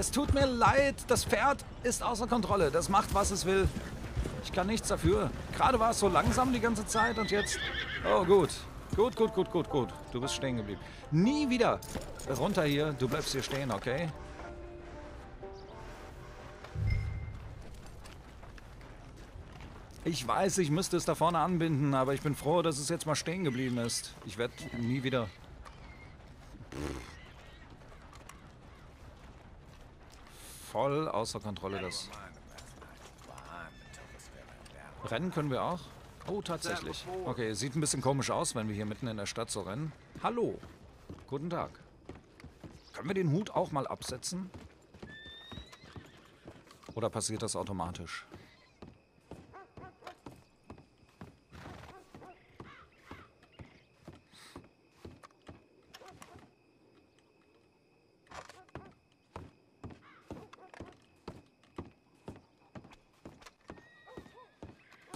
Es tut mir leid, das Pferd ist außer Kontrolle. Das macht, was es will. Ich kann nichts dafür. Gerade war es so langsam die ganze Zeit und jetzt... Oh, gut. Gut, gut, gut, gut, gut. Du bist stehen geblieben. Nie wieder runter hier. Du bleibst hier stehen, okay? Ich weiß, ich müsste es da vorne anbinden, aber ich bin froh, dass es jetzt mal stehen geblieben ist. Ich werde nie wieder... Voll außer Kontrolle das Rennen können wir auch? Oh, tatsächlich. Okay, sieht ein bisschen komisch aus, wenn wir hier mitten in der Stadt so rennen. Hallo. Guten Tag. Können wir den Hut auch mal absetzen? Oder passiert das automatisch?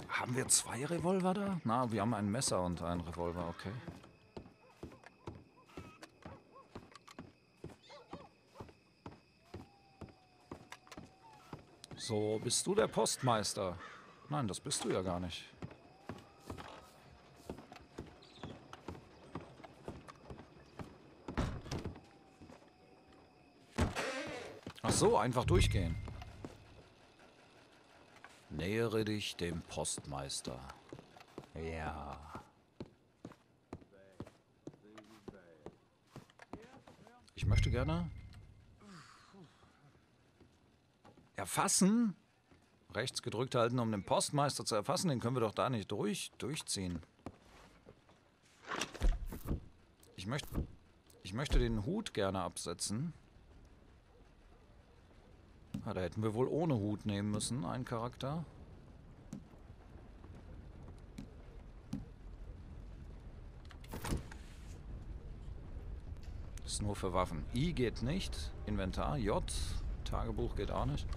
Haben wir zwei Revolver da? Na, wir haben ein Messer und einen Revolver, okay. So, bist du der Postmeister? Nein, das bist du ja gar nicht. Ach so, einfach durchgehen. Nähere dich dem Postmeister. Ja. Ich möchte gerne... Erfassen? Rechts gedrückt halten, um den Postmeister zu erfassen. Den können wir doch da nicht durch, durchziehen. Ich möchte, ich möchte den Hut gerne absetzen. Ah, da hätten wir wohl ohne Hut nehmen müssen, einen Charakter. Das ist nur für Waffen. I geht nicht. Inventar. J. Tagebuch geht auch nicht.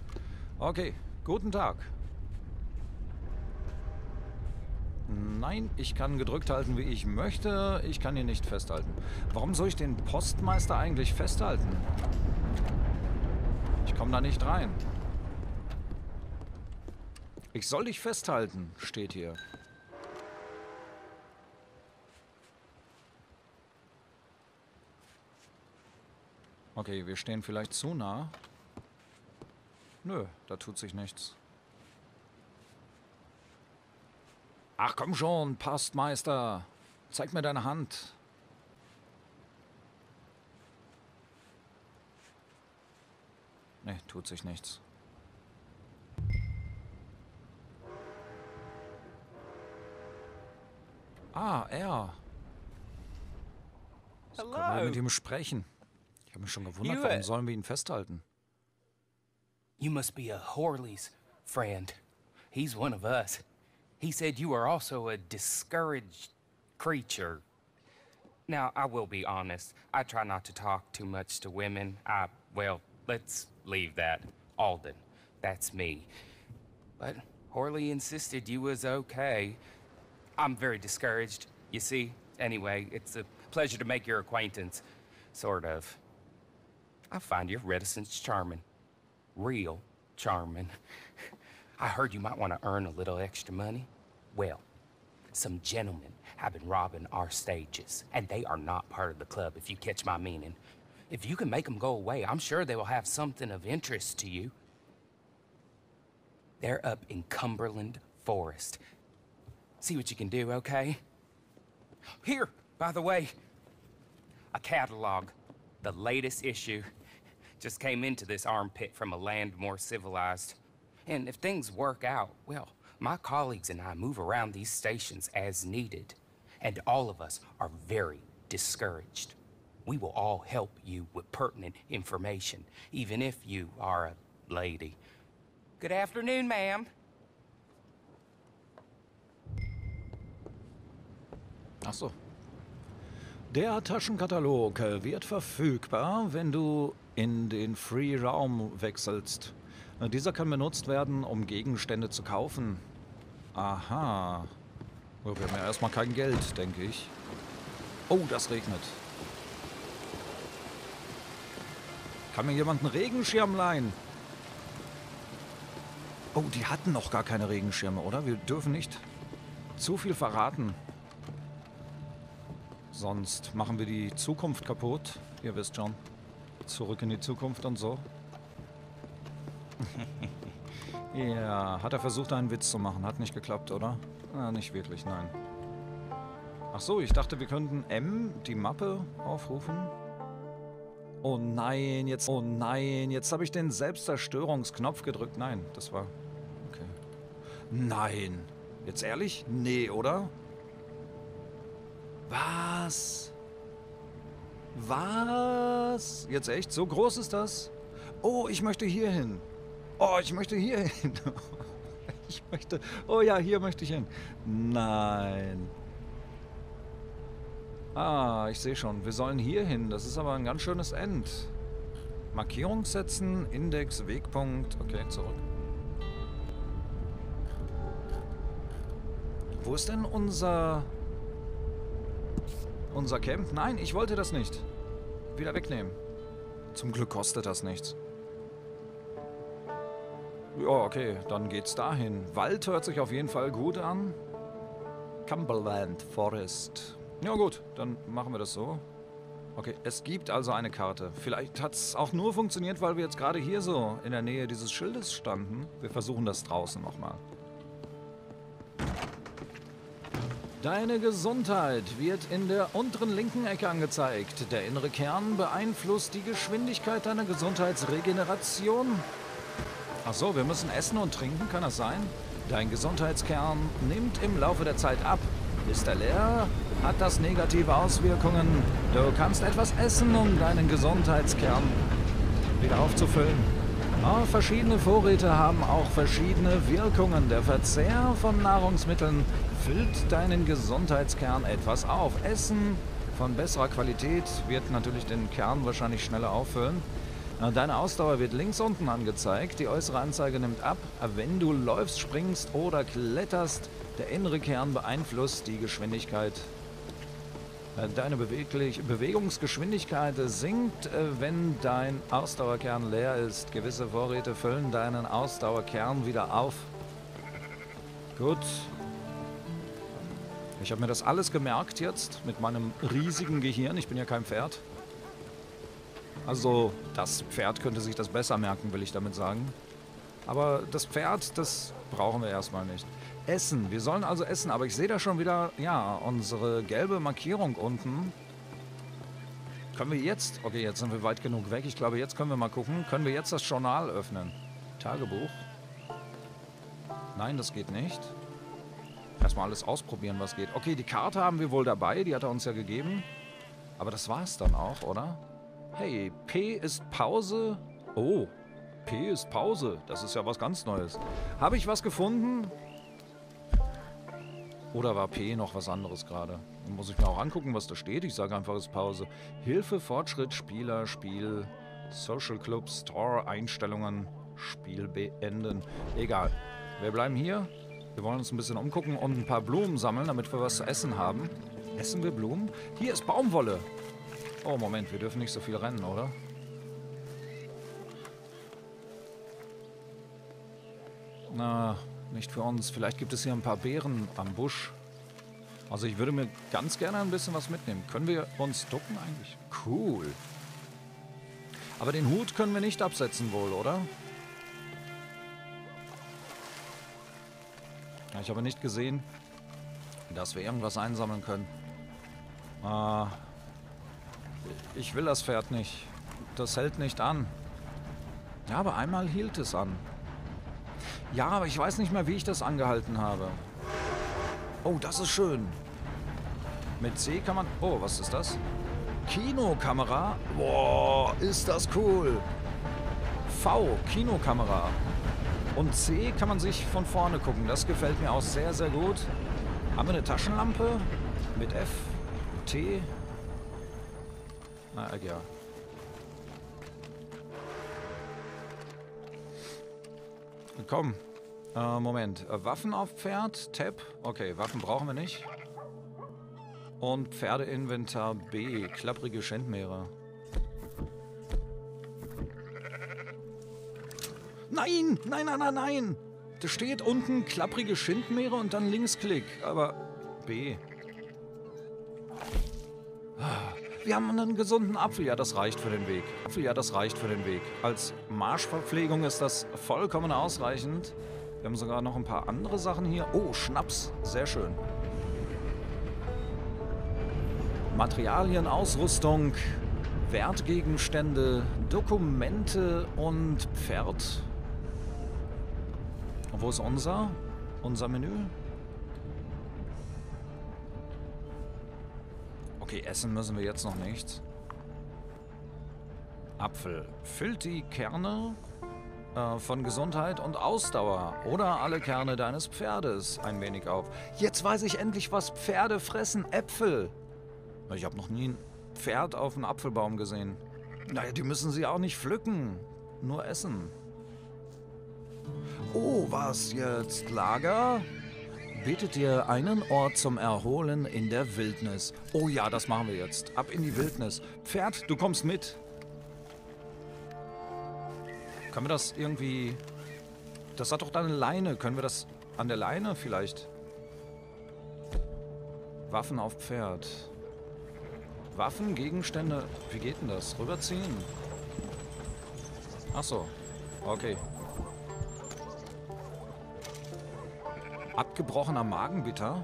Okay, guten Tag. Nein, ich kann gedrückt halten, wie ich möchte. Ich kann ihn nicht festhalten. Warum soll ich den Postmeister eigentlich festhalten? Ich komme da nicht rein. Ich soll dich festhalten, steht hier. Okay, wir stehen vielleicht zu nah. Nö, da tut sich nichts. Ach komm schon, Postmeister. Zeig mir deine Hand. Ne, tut sich nichts. Ah, er. Jetzt können wir mit ihm sprechen. Ich habe mich schon gewundert, warum sollen wir ihn festhalten? You must be a Horley's friend. He's one of us. He said you are also a discouraged creature. Now, I will be honest. I try not to talk too much to women. I, well, let's leave that. Alden, that's me. But Horley insisted you was okay. I'm very discouraged, you see. Anyway, it's a pleasure to make your acquaintance. Sort of. I find your reticence charming. Real charming. I heard you might want to earn a little extra money. Well, some gentlemen have been robbing our stages, and they are not part of the club, if you catch my meaning. If you can make them go away, I'm sure they will have something of interest to you. They're up in Cumberland Forest. See what you can do, okay? Here, by the way, a catalog, the latest issue. Just came into this armpit from a land more civilized. And if things work out, well, my colleagues and I move around these stations as needed. And all of us are very discouraged. We will all help you with pertinent information, even if you are a lady. Good afternoon, ma'am. Ach so. Der Taschenkatalog wird verfügbar, wenn du in den Free-Raum wechselst. Dieser kann benutzt werden, um Gegenstände zu kaufen. Aha. Wir haben ja erstmal kein Geld, denke ich. Oh, das regnet. Kann mir jemand einen Regenschirm leihen? Oh, die hatten noch gar keine Regenschirme, oder? Wir dürfen nicht zu viel verraten. Sonst machen wir die Zukunft kaputt. Ihr wisst schon. Zurück in die Zukunft und so. Ja, hat er versucht, einen Witz zu machen. Hat nicht geklappt, oder? Na, nicht wirklich, nein. Ach so, ich dachte, wir könnten M, die Mappe, aufrufen. Oh nein, jetzt... Oh nein, jetzt habe ich den Selbstzerstörungsknopf gedrückt. Nein, das war... Okay. Nein! Jetzt ehrlich? Nee, oder? Was? Was? Jetzt echt? So groß ist das? Oh, ich möchte hier hin. Oh, ich möchte hier hin. Ich möchte... Oh ja, hier möchte ich hin. Nein. Ah, ich sehe schon. Wir sollen hier hin. Das ist aber ein ganz schönes End. Markierung setzen, Index, Wegpunkt. Okay, zurück. Wo ist denn unser... Unser Camp? Nein, ich wollte das nicht. Wieder wegnehmen. Zum Glück kostet das nichts. Ja, okay, dann geht's dahin. Wald hört sich auf jeden Fall gut an. Cumberland Forest. Ja gut, dann machen wir das so. Okay, es gibt also eine Karte. Vielleicht hat's auch nur funktioniert, weil wir jetzt gerade hier so in der Nähe dieses Schildes standen. Wir versuchen das draußen nochmal. Deine Gesundheit wird in der unteren linken Ecke angezeigt. Der innere Kern beeinflusst die Geschwindigkeit deiner Gesundheitsregeneration. Ach so, wir müssen essen und trinken, kann das sein? Dein Gesundheitskern nimmt im Laufe der Zeit ab. Ist er leer, hat das negative Auswirkungen. Du kannst etwas essen, um deinen Gesundheitskern wieder aufzufüllen. Oh, verschiedene Vorräte haben auch verschiedene Wirkungen. Der Verzehr von Nahrungsmitteln füllt deinen Gesundheitskern etwas auf. Essen von besserer Qualität wird natürlich den Kern wahrscheinlich schneller auffüllen. Deine Ausdauer wird links unten angezeigt. Die äußere Anzeige nimmt ab. Wenn du läufst, springst oder kletterst, der innere Kern beeinflusst die Geschwindigkeit. Deine beweglich Bewegungsgeschwindigkeit sinkt, wenn dein Ausdauerkern leer ist. Gewisse Vorräte füllen deinen Ausdauerkern wieder auf. Gut. Ich habe mir das alles gemerkt jetzt mit meinem riesigen Gehirn. Ich bin ja kein Pferd. Also das Pferd könnte sich das besser merken, will ich damit sagen. Aber das Pferd, das brauchen wir erstmal nicht. Essen. Wir sollen also essen, aber ich sehe da schon wieder, ja, unsere gelbe Markierung unten. Können wir jetzt, okay, jetzt sind wir weit genug weg, ich glaube, jetzt können wir mal gucken, können wir jetzt das Journal öffnen? Tagebuch? Nein, das geht nicht. Erstmal alles ausprobieren, was geht. Okay, die Karte haben wir wohl dabei, die hat er uns ja gegeben. Aber das war's dann auch, oder? Hey, P ist Pause. Oh, P ist Pause. Das ist ja was ganz Neues. Habe ich was gefunden? Oder war P noch was anderes gerade? Muss ich mir auch angucken, was da steht. Ich sage einfach, es ist Pause. Hilfe, Fortschritt, Spieler, Spiel, Social Club, Store, Einstellungen, Spiel beenden. Egal. Wir bleiben hier. Wir wollen uns ein bisschen umgucken und ein paar Blumen sammeln, damit wir was zu essen haben. Essen wir Blumen? Hier ist Baumwolle. Oh, Moment, wir dürfen nicht so viel rennen, oder? Na... Nicht für uns. Vielleicht gibt es hier ein paar Beeren am Busch. Also ich würde mir ganz gerne ein bisschen was mitnehmen. Können wir uns ducken eigentlich? Cool. Aber den Hut können wir nicht absetzen wohl, oder? Ich habe nicht gesehen, dass wir irgendwas einsammeln können. Äh, ich will das Pferd nicht. Das hält nicht an. Ja, aber einmal hielt es an. Ja, aber ich weiß nicht mehr, wie ich das angehalten habe. Oh, das ist schön. Mit C kann man... Oh, was ist das? Kinokamera? Boah, ist das cool. V, Kinokamera. Und C kann man sich von vorne gucken. Das gefällt mir auch sehr, sehr gut. Haben wir eine Taschenlampe? Mit F, T. Na, ja. Komm, äh, Moment. Waffen auf Pferd, Tab. Okay, Waffen brauchen wir nicht. Und Pferdeinventar B, klapprige Schindmeere. Nein, nein, nein, nein, nein! Da steht unten klapprige Schindmeere und dann Linksklick, aber B. Wir haben einen gesunden Apfel. Ja, das reicht für den Weg. Apfel, ja, das reicht für den Weg. Als Marschverpflegung ist das vollkommen ausreichend. Wir haben sogar noch ein paar andere Sachen hier. Oh, Schnaps. Sehr schön. Materialien, Ausrüstung, Wertgegenstände, Dokumente und Pferd. Wo ist unser? Unser Menü? Okay, essen müssen wir jetzt noch nichts. Apfel. Füllt die Kerne äh, von Gesundheit und Ausdauer oder alle Kerne deines Pferdes ein wenig auf. Jetzt weiß ich endlich, was Pferde fressen. Äpfel. Ich habe noch nie ein Pferd auf einem Apfelbaum gesehen. Naja, die müssen sie auch nicht pflücken. Nur essen. Oh, was jetzt? Lager? Bietet dir einen Ort zum Erholen in der Wildnis. Oh ja, das machen wir jetzt. Ab in die Wildnis. Pferd, du kommst mit. Können wir das irgendwie... Das hat doch da eine Leine. Können wir das an der Leine vielleicht? Waffen auf Pferd. Waffen, Gegenstände... Wie geht denn das? Rüberziehen? Ach so. Okay. Abgebrochener Magenbitter?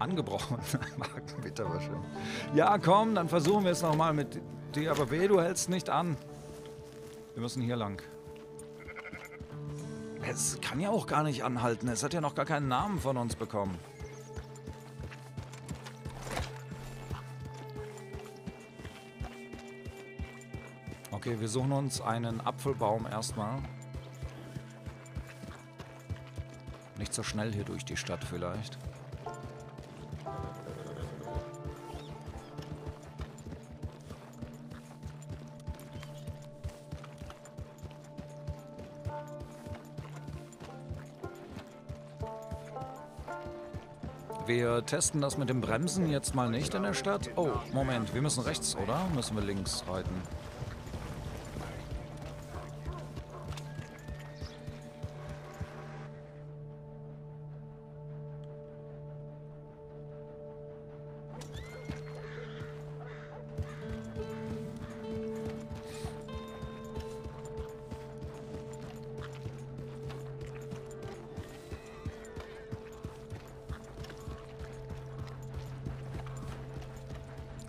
Angebrochener Magenbitter wahrscheinlich. Ja, komm, dann versuchen wir es nochmal mit dir. Aber weh, du hältst nicht an. Wir müssen hier lang. Es kann ja auch gar nicht anhalten. Es hat ja noch gar keinen Namen von uns bekommen. Okay, wir suchen uns einen Apfelbaum erstmal. Nicht so schnell hier durch die Stadt vielleicht. Wir testen das mit dem Bremsen jetzt mal nicht in der Stadt. Oh, Moment, wir müssen rechts, oder? Müssen wir links reiten?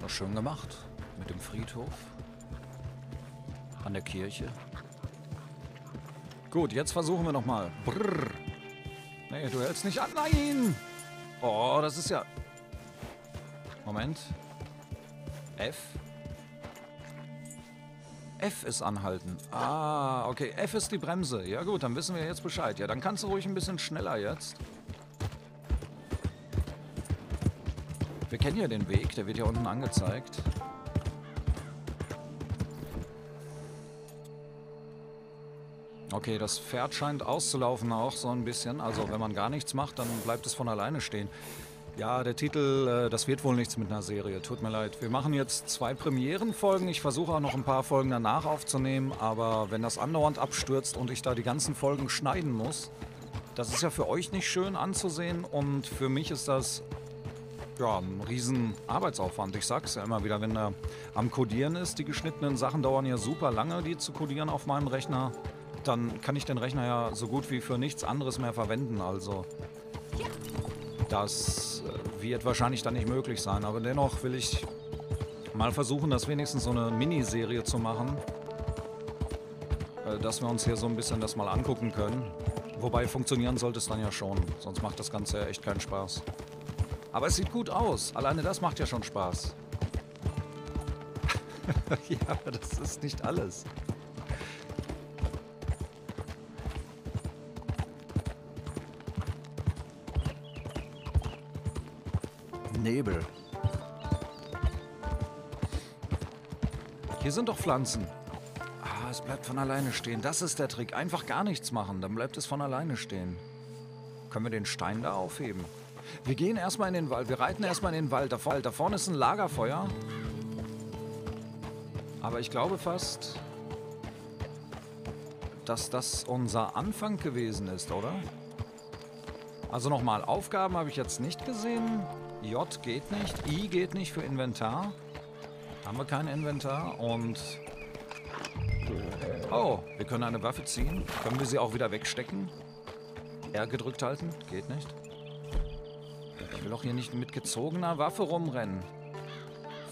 Schön gemacht. Mit dem Friedhof. An der Kirche. Gut, jetzt versuchen wir nochmal. Brrr. Nee, du hältst nicht an. Nein! Oh, das ist ja... Moment. F. F ist anhalten. Ah, okay. F ist die Bremse. Ja gut, dann wissen wir jetzt Bescheid. Ja, dann kannst du ruhig ein bisschen schneller jetzt. Wir kennen ja den Weg, der wird ja unten angezeigt. Okay, das Pferd scheint auszulaufen auch so ein bisschen. Also wenn man gar nichts macht, dann bleibt es von alleine stehen. Ja, der Titel, äh, das wird wohl nichts mit einer Serie. Tut mir leid. Wir machen jetzt zwei Premierenfolgen. Ich versuche auch noch ein paar Folgen danach aufzunehmen. Aber wenn das andauernd abstürzt und ich da die ganzen Folgen schneiden muss, das ist ja für euch nicht schön anzusehen. Und für mich ist das... Ja, ein riesen Arbeitsaufwand. Ich sag's ja immer wieder, wenn er am Codieren ist, die geschnittenen Sachen dauern ja super lange, die zu codieren auf meinem Rechner. Dann kann ich den Rechner ja so gut wie für nichts anderes mehr verwenden. Also das wird wahrscheinlich dann nicht möglich sein. Aber dennoch will ich mal versuchen, das wenigstens so eine Miniserie zu machen. Dass wir uns hier so ein bisschen das mal angucken können. Wobei funktionieren sollte es dann ja schon. Sonst macht das Ganze ja echt keinen Spaß. Aber es sieht gut aus. Alleine das macht ja schon Spaß. Ja, aber das ist nicht alles. Nebel. Hier sind doch Pflanzen. Ah, es bleibt von alleine stehen. Das ist der Trick. Einfach gar nichts machen, dann bleibt es von alleine stehen. Können wir den Stein da aufheben? Wir gehen erstmal in den Wald. Wir reiten erstmal in den Wald. Da vorne, da vorne ist ein Lagerfeuer. Aber ich glaube fast, dass das unser Anfang gewesen ist, oder? Also nochmal, Aufgaben habe ich jetzt nicht gesehen. J geht nicht. I geht nicht für Inventar. Haben wir kein Inventar. Und... Oh, wir können eine Waffe ziehen. Können wir sie auch wieder wegstecken? R gedrückt halten? Geht nicht. Ich will doch hier nicht mit gezogener Waffe rumrennen.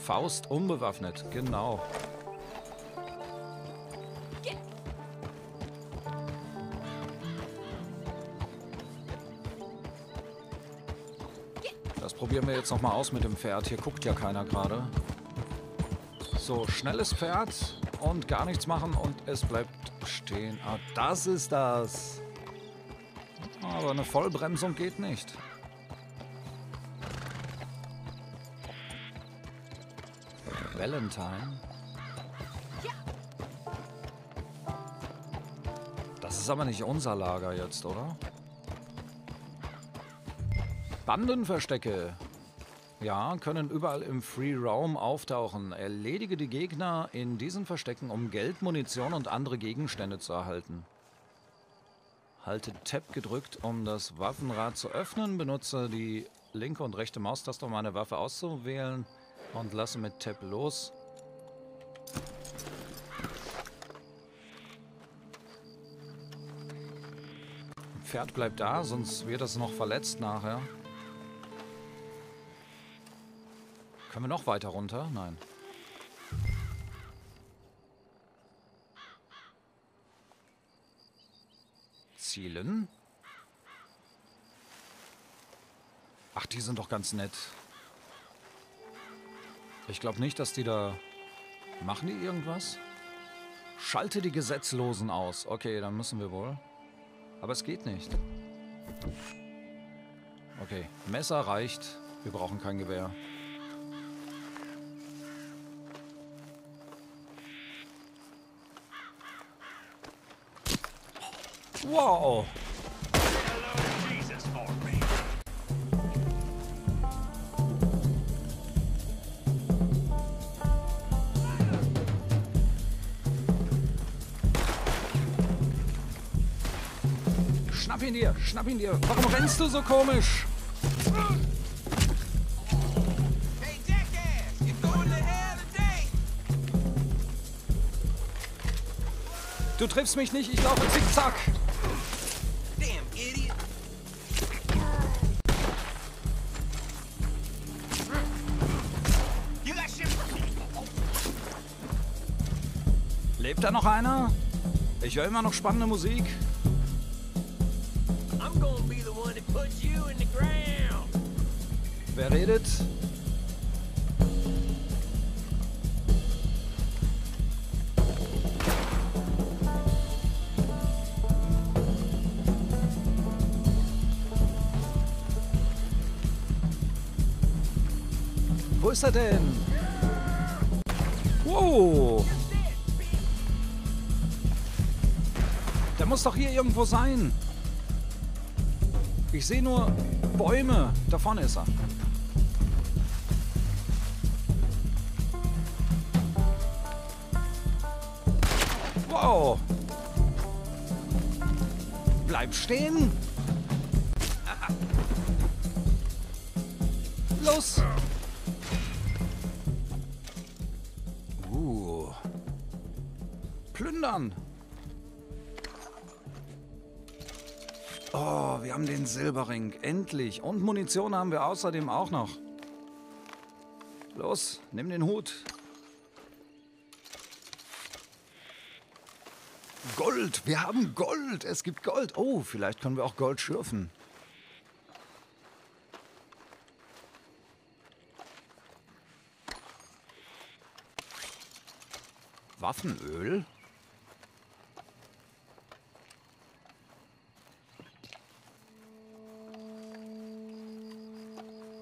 Faust unbewaffnet, genau. Das probieren wir jetzt nochmal aus mit dem Pferd. Hier guckt ja keiner gerade. So, schnelles Pferd und gar nichts machen und es bleibt stehen. Ah, das ist das. Aber eine Vollbremsung geht nicht. Valentine. Das ist aber nicht unser Lager jetzt, oder? Bandenverstecke. Ja, können überall im Free Roam auftauchen. Erledige die Gegner in diesen Verstecken, um Geld, Munition und andere Gegenstände zu erhalten. Halte Tab gedrückt, um das Waffenrad zu öffnen. Benutze die linke und rechte Maustaste, um eine Waffe auszuwählen. Und lasse mit Tab los. Pferd bleibt da, sonst wird das noch verletzt nachher. Können wir noch weiter runter? Nein. Zielen. Ach, die sind doch ganz nett. Ich glaube nicht, dass die da... Machen die irgendwas? Schalte die Gesetzlosen aus. Okay, dann müssen wir wohl. Aber es geht nicht. Okay, Messer reicht. Wir brauchen kein Gewehr. Wow! Schnapp ihn dir, schnapp ihn dir. Warum rennst du so komisch? Du triffst mich nicht, ich laufe zickzack. Lebt da noch einer? Ich höre immer noch spannende Musik. Wer redet? Wo ist er denn? Wow! Der muss doch hier irgendwo sein. Ich sehe nur Bäume. Da vorne ist er. Wow. Bleib stehen. Los. Uh. Plündern. Oh, wir haben den Silberring. Endlich. Und Munition haben wir außerdem auch noch. Los, nimm den Hut. Gold. Wir haben Gold. Es gibt Gold. Oh, vielleicht können wir auch Gold schürfen. Waffenöl?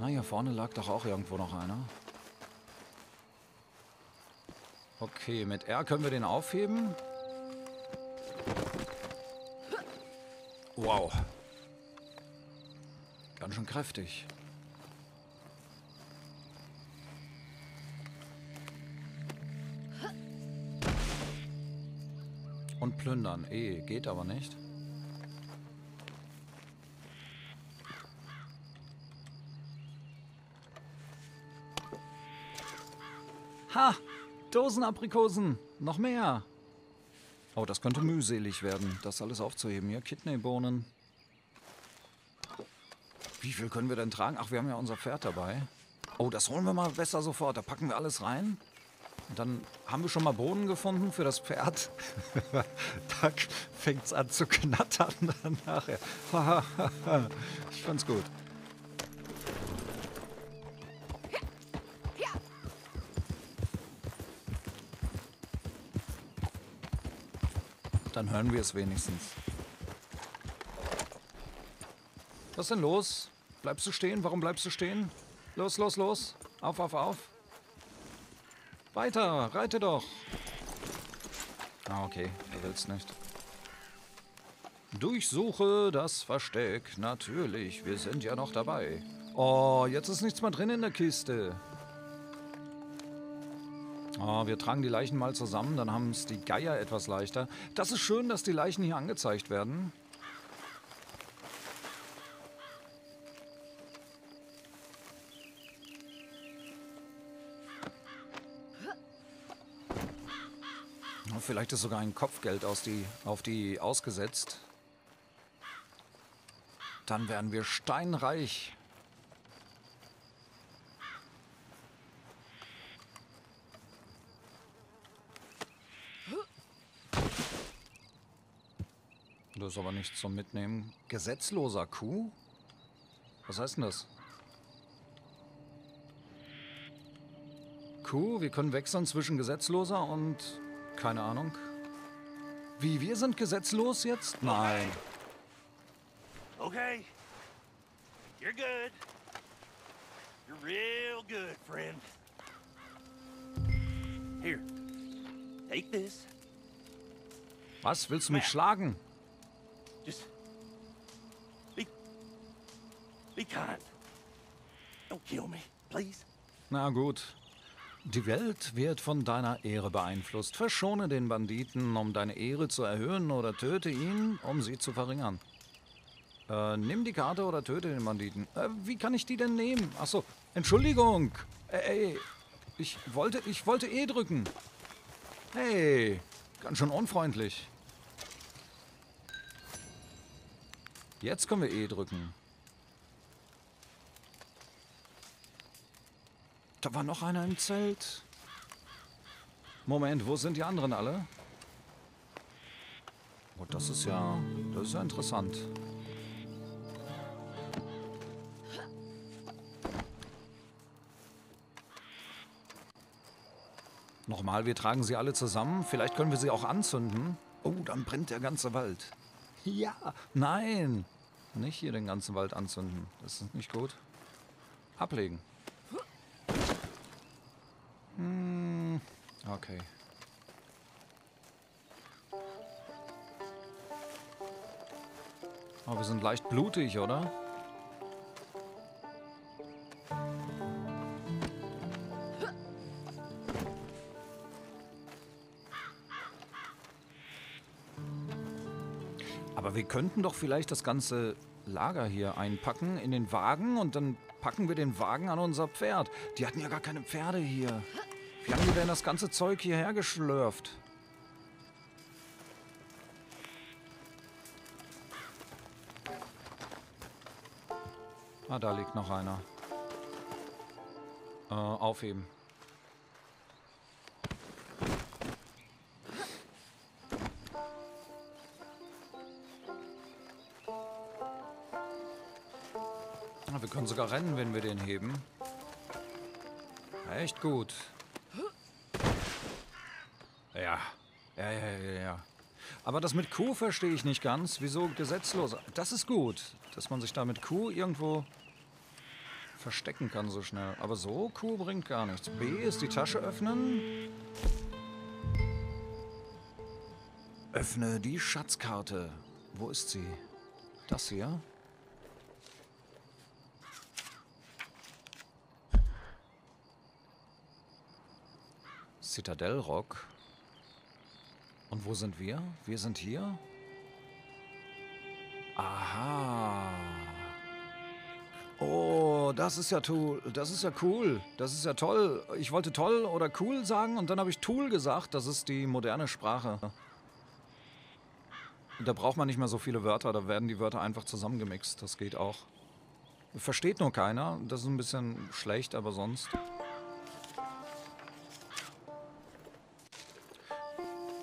Na, hier vorne lag doch auch irgendwo noch einer. Okay, mit R können wir den aufheben. Wow. Ganz schön kräftig. Und plündern. Eh, geht aber nicht. Ha! Dosenaprikosen! Noch mehr! Oh, das könnte mühselig werden, das alles aufzuheben. Hier, Kidneybohnen. Wie viel können wir denn tragen? Ach, wir haben ja unser Pferd dabei. Oh, das holen wir mal besser sofort. Da packen wir alles rein. Und dann haben wir schon mal Bohnen gefunden für das Pferd. Da fängt es an zu knattern nachher. Ich fand's gut. Dann hören wir es wenigstens. Was ist denn los? Bleibst du stehen? Warum bleibst du stehen? Los, los, los. Auf, auf, auf. Weiter, reite doch. Ah, okay. Du willst nicht. Durchsuche das Versteck. Natürlich, wir sind ja noch dabei. Oh, jetzt ist nichts mehr drin in der Kiste. Oh, wir tragen die Leichen mal zusammen, dann haben es die Geier etwas leichter. Das ist schön, dass die Leichen hier angezeigt werden. Oh, vielleicht ist sogar ein Kopfgeld aus die, auf die ausgesetzt. Dann werden wir steinreich. Das ist aber nichts zum Mitnehmen. Gesetzloser Kuh? Was heißt denn das? Kuh, wir können wechseln zwischen gesetzloser und... keine Ahnung. Wie, wir sind gesetzlos jetzt? Nein. Okay. You're good. You're real good, friend. Here. Take this. Was? Willst du mich schlagen? Just be, be kind. Don't kill me, please. Na gut. Die Welt wird von deiner Ehre beeinflusst. Verschone den Banditen, um deine Ehre zu erhöhen, oder töte ihn, um sie zu verringern. Äh, nimm die Karte oder töte den Banditen. Äh, wie kann ich die denn nehmen? Achso, Entschuldigung. Ey, ich wollte, ich wollte E drücken. Hey, ganz schön unfreundlich. Jetzt können wir E drücken. Da war noch einer im Zelt. Moment, wo sind die anderen alle? Oh, das ist ja... das ist ja interessant. Nochmal, wir tragen sie alle zusammen. Vielleicht können wir sie auch anzünden. Oh, dann brennt der ganze Wald. Ja, nein. Nicht hier den ganzen Wald anzünden. Das ist nicht gut. Ablegen. Hm, okay. Aber wir sind leicht blutig, oder? Wir könnten doch vielleicht das ganze Lager hier einpacken in den Wagen und dann packen wir den Wagen an unser Pferd. Die hatten ja gar keine Pferde hier. Wie haben die denn das ganze Zeug hierher geschlürft? Ah, da liegt noch einer. Äh, aufheben. Wir können sogar rennen, wenn wir den heben. Echt gut. Ja. Ja, ja, ja, ja. Aber das mit Kuh verstehe ich nicht ganz. Wieso gesetzlos? Das ist gut, dass man sich da mit Kuh irgendwo verstecken kann so schnell. Aber so, Kuh bringt gar nichts. B ist die Tasche öffnen. Öffne die Schatzkarte. Wo ist sie? Das hier? Citadelrock. Und wo sind wir? Wir sind hier. Aha. Oh, das ist ja toll. Das ist ja cool. Das ist ja toll. Ich wollte toll oder cool sagen und dann habe ich Tool gesagt. Das ist die moderne Sprache. Da braucht man nicht mehr so viele Wörter. Da werden die Wörter einfach zusammengemixt. Das geht auch. Versteht nur keiner. Das ist ein bisschen schlecht, aber sonst...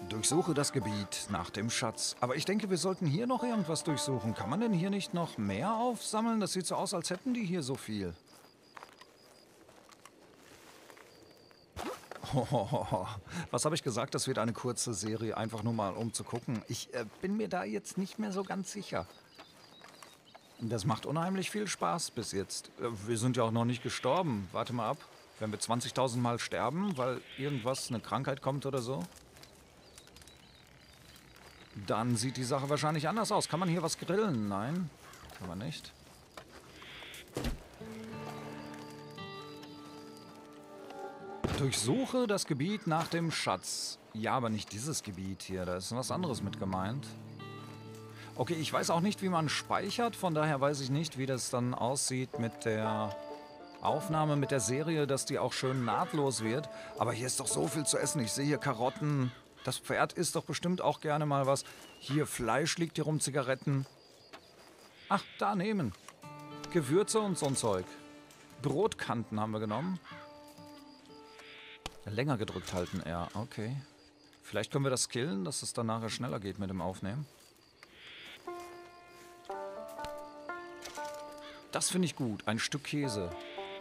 Durchsuche das Gebiet nach dem Schatz. Aber ich denke, wir sollten hier noch irgendwas durchsuchen. Kann man denn hier nicht noch mehr aufsammeln? Das sieht so aus, als hätten die hier so viel. Oh, was habe ich gesagt? Das wird eine kurze Serie, einfach nur mal um zu gucken. Ich äh, bin mir da jetzt nicht mehr so ganz sicher. Das macht unheimlich viel Spaß bis jetzt. Wir sind ja auch noch nicht gestorben. Warte mal ab. Wenn wir zwanzigtausend Mal sterben, weil irgendwas, eine Krankheit kommt oder so, dann sieht die Sache wahrscheinlich anders aus. Kann man hier was grillen? Nein, kann man nicht. Durchsuche das Gebiet nach dem Schatz. Ja, aber nicht dieses Gebiet hier. Da ist was anderes mit gemeint. Okay, ich weiß auch nicht, wie man speichert. Von daher weiß ich nicht, wie das dann aussieht mit der Aufnahme, mit der Serie, dass die auch schön nahtlos wird. Aber hier ist doch so viel zu essen. Ich sehe hier Karotten. Das Pferd isst doch bestimmt auch gerne mal was. Hier Fleisch liegt hier rum, Zigaretten. Ach, da nehmen. Gewürze und so ein Zeug. Brotkanten haben wir genommen. Länger gedrückt halten, ja, okay. Vielleicht können wir das killen, dass es dann nachher schneller geht mit dem Aufnehmen. Das finde ich gut, ein Stück Käse.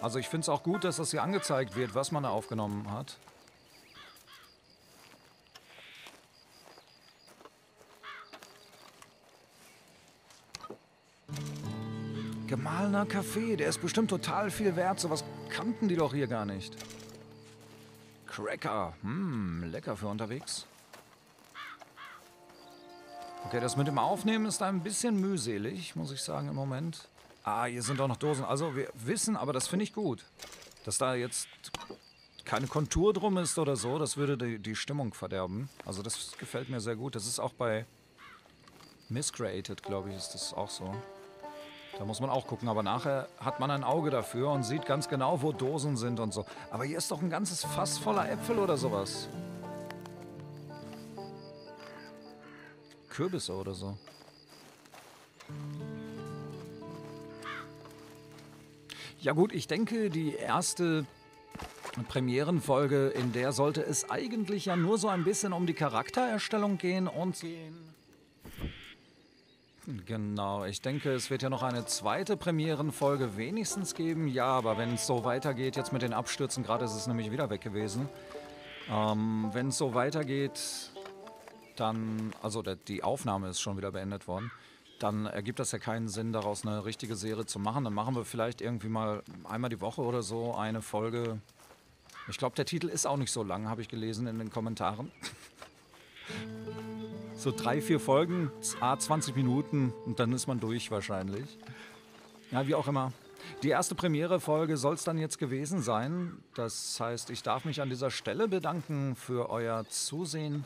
Also ich finde es auch gut, dass das hier angezeigt wird, was man da aufgenommen hat. Gemahlener Kaffee, der ist bestimmt total viel wert. Sowas kannten die doch hier gar nicht. Cracker. Hm, lecker für unterwegs. Okay, das mit dem Aufnehmen ist ein bisschen mühselig, muss ich sagen, im Moment. Ah, hier sind auch noch Dosen. Also, wir wissen, aber das finde ich gut, dass da jetzt keine Kontur drum ist oder so. Das würde die, die Stimmung verderben. Also, das gefällt mir sehr gut. Das ist auch bei Miscreated, glaube ich, ist das auch so. Da muss man auch gucken, aber nachher hat man ein Auge dafür und sieht ganz genau, wo Dosen sind und so. Aber hier ist doch ein ganzes Fass voller Äpfel oder sowas. Kürbisse oder so. Ja gut, ich denke, die erste Premierenfolge, in der sollte es eigentlich ja nur so ein bisschen um die Charaktererstellung gehen und gehen. Genau, ich denke, es wird ja noch eine zweite Premierenfolge wenigstens geben. Ja, aber wenn es so weitergeht, jetzt mit den Abstürzen, gerade ist es nämlich wieder weg gewesen. Ähm, wenn es so weitergeht, dann, also der, die Aufnahme ist schon wieder beendet worden, dann ergibt das ja keinen Sinn, daraus eine richtige Serie zu machen. Dann machen wir vielleicht irgendwie mal einmal die Woche oder so eine Folge. Ich glaube, der Titel ist auch nicht so lang, habe ich gelesen in den Kommentaren. So drei, vier Folgen, ah, zwanzig Minuten und dann ist man durch wahrscheinlich. Ja, wie auch immer. Die erste Premiere-Folge soll es dann jetzt gewesen sein. Das heißt, ich darf mich an dieser Stelle bedanken für euer Zusehen,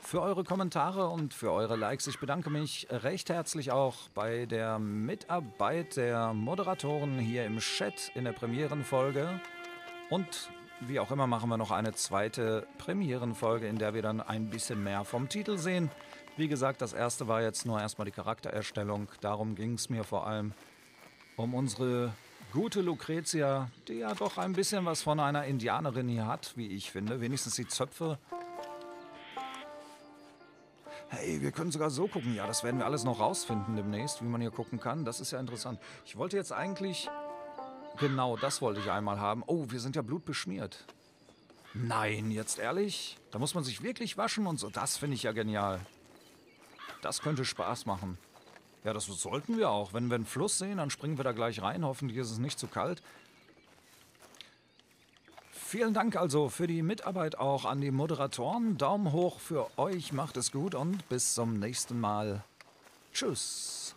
für eure Kommentare und für eure Likes. Ich bedanke mich recht herzlich auch bei der Mitarbeit der Moderatoren hier im Chat in der Premierenfolge. Und wie auch immer machen wir noch eine zweite Premierenfolge, in der wir dann ein bisschen mehr vom Titel sehen. Wie gesagt, das erste war jetzt nur erstmal die Charaktererstellung. Darum ging es mir vor allem um unsere gute Lucretia, die ja doch ein bisschen was von einer Indianerin hier hat, wie ich finde. Wenigstens die Zöpfe. Hey, wir können sogar so gucken. Ja, das werden wir alles noch rausfinden demnächst, wie man hier gucken kann. Das ist ja interessant. Ich wollte jetzt eigentlich... Genau, das wollte ich einmal haben. Oh, wir sind ja blutbeschmiert. Nein, jetzt ehrlich? Da muss man sich wirklich waschen und so. Das finde ich ja genial. Das könnte Spaß machen. Ja, das sollten wir auch. Wenn wir einen Fluss sehen, dann springen wir da gleich rein. Hoffentlich ist es nicht zu kalt. Vielen Dank also für die Mitarbeit auch an die Moderatoren. Daumen hoch für euch. Macht es gut und bis zum nächsten Mal. Tschüss.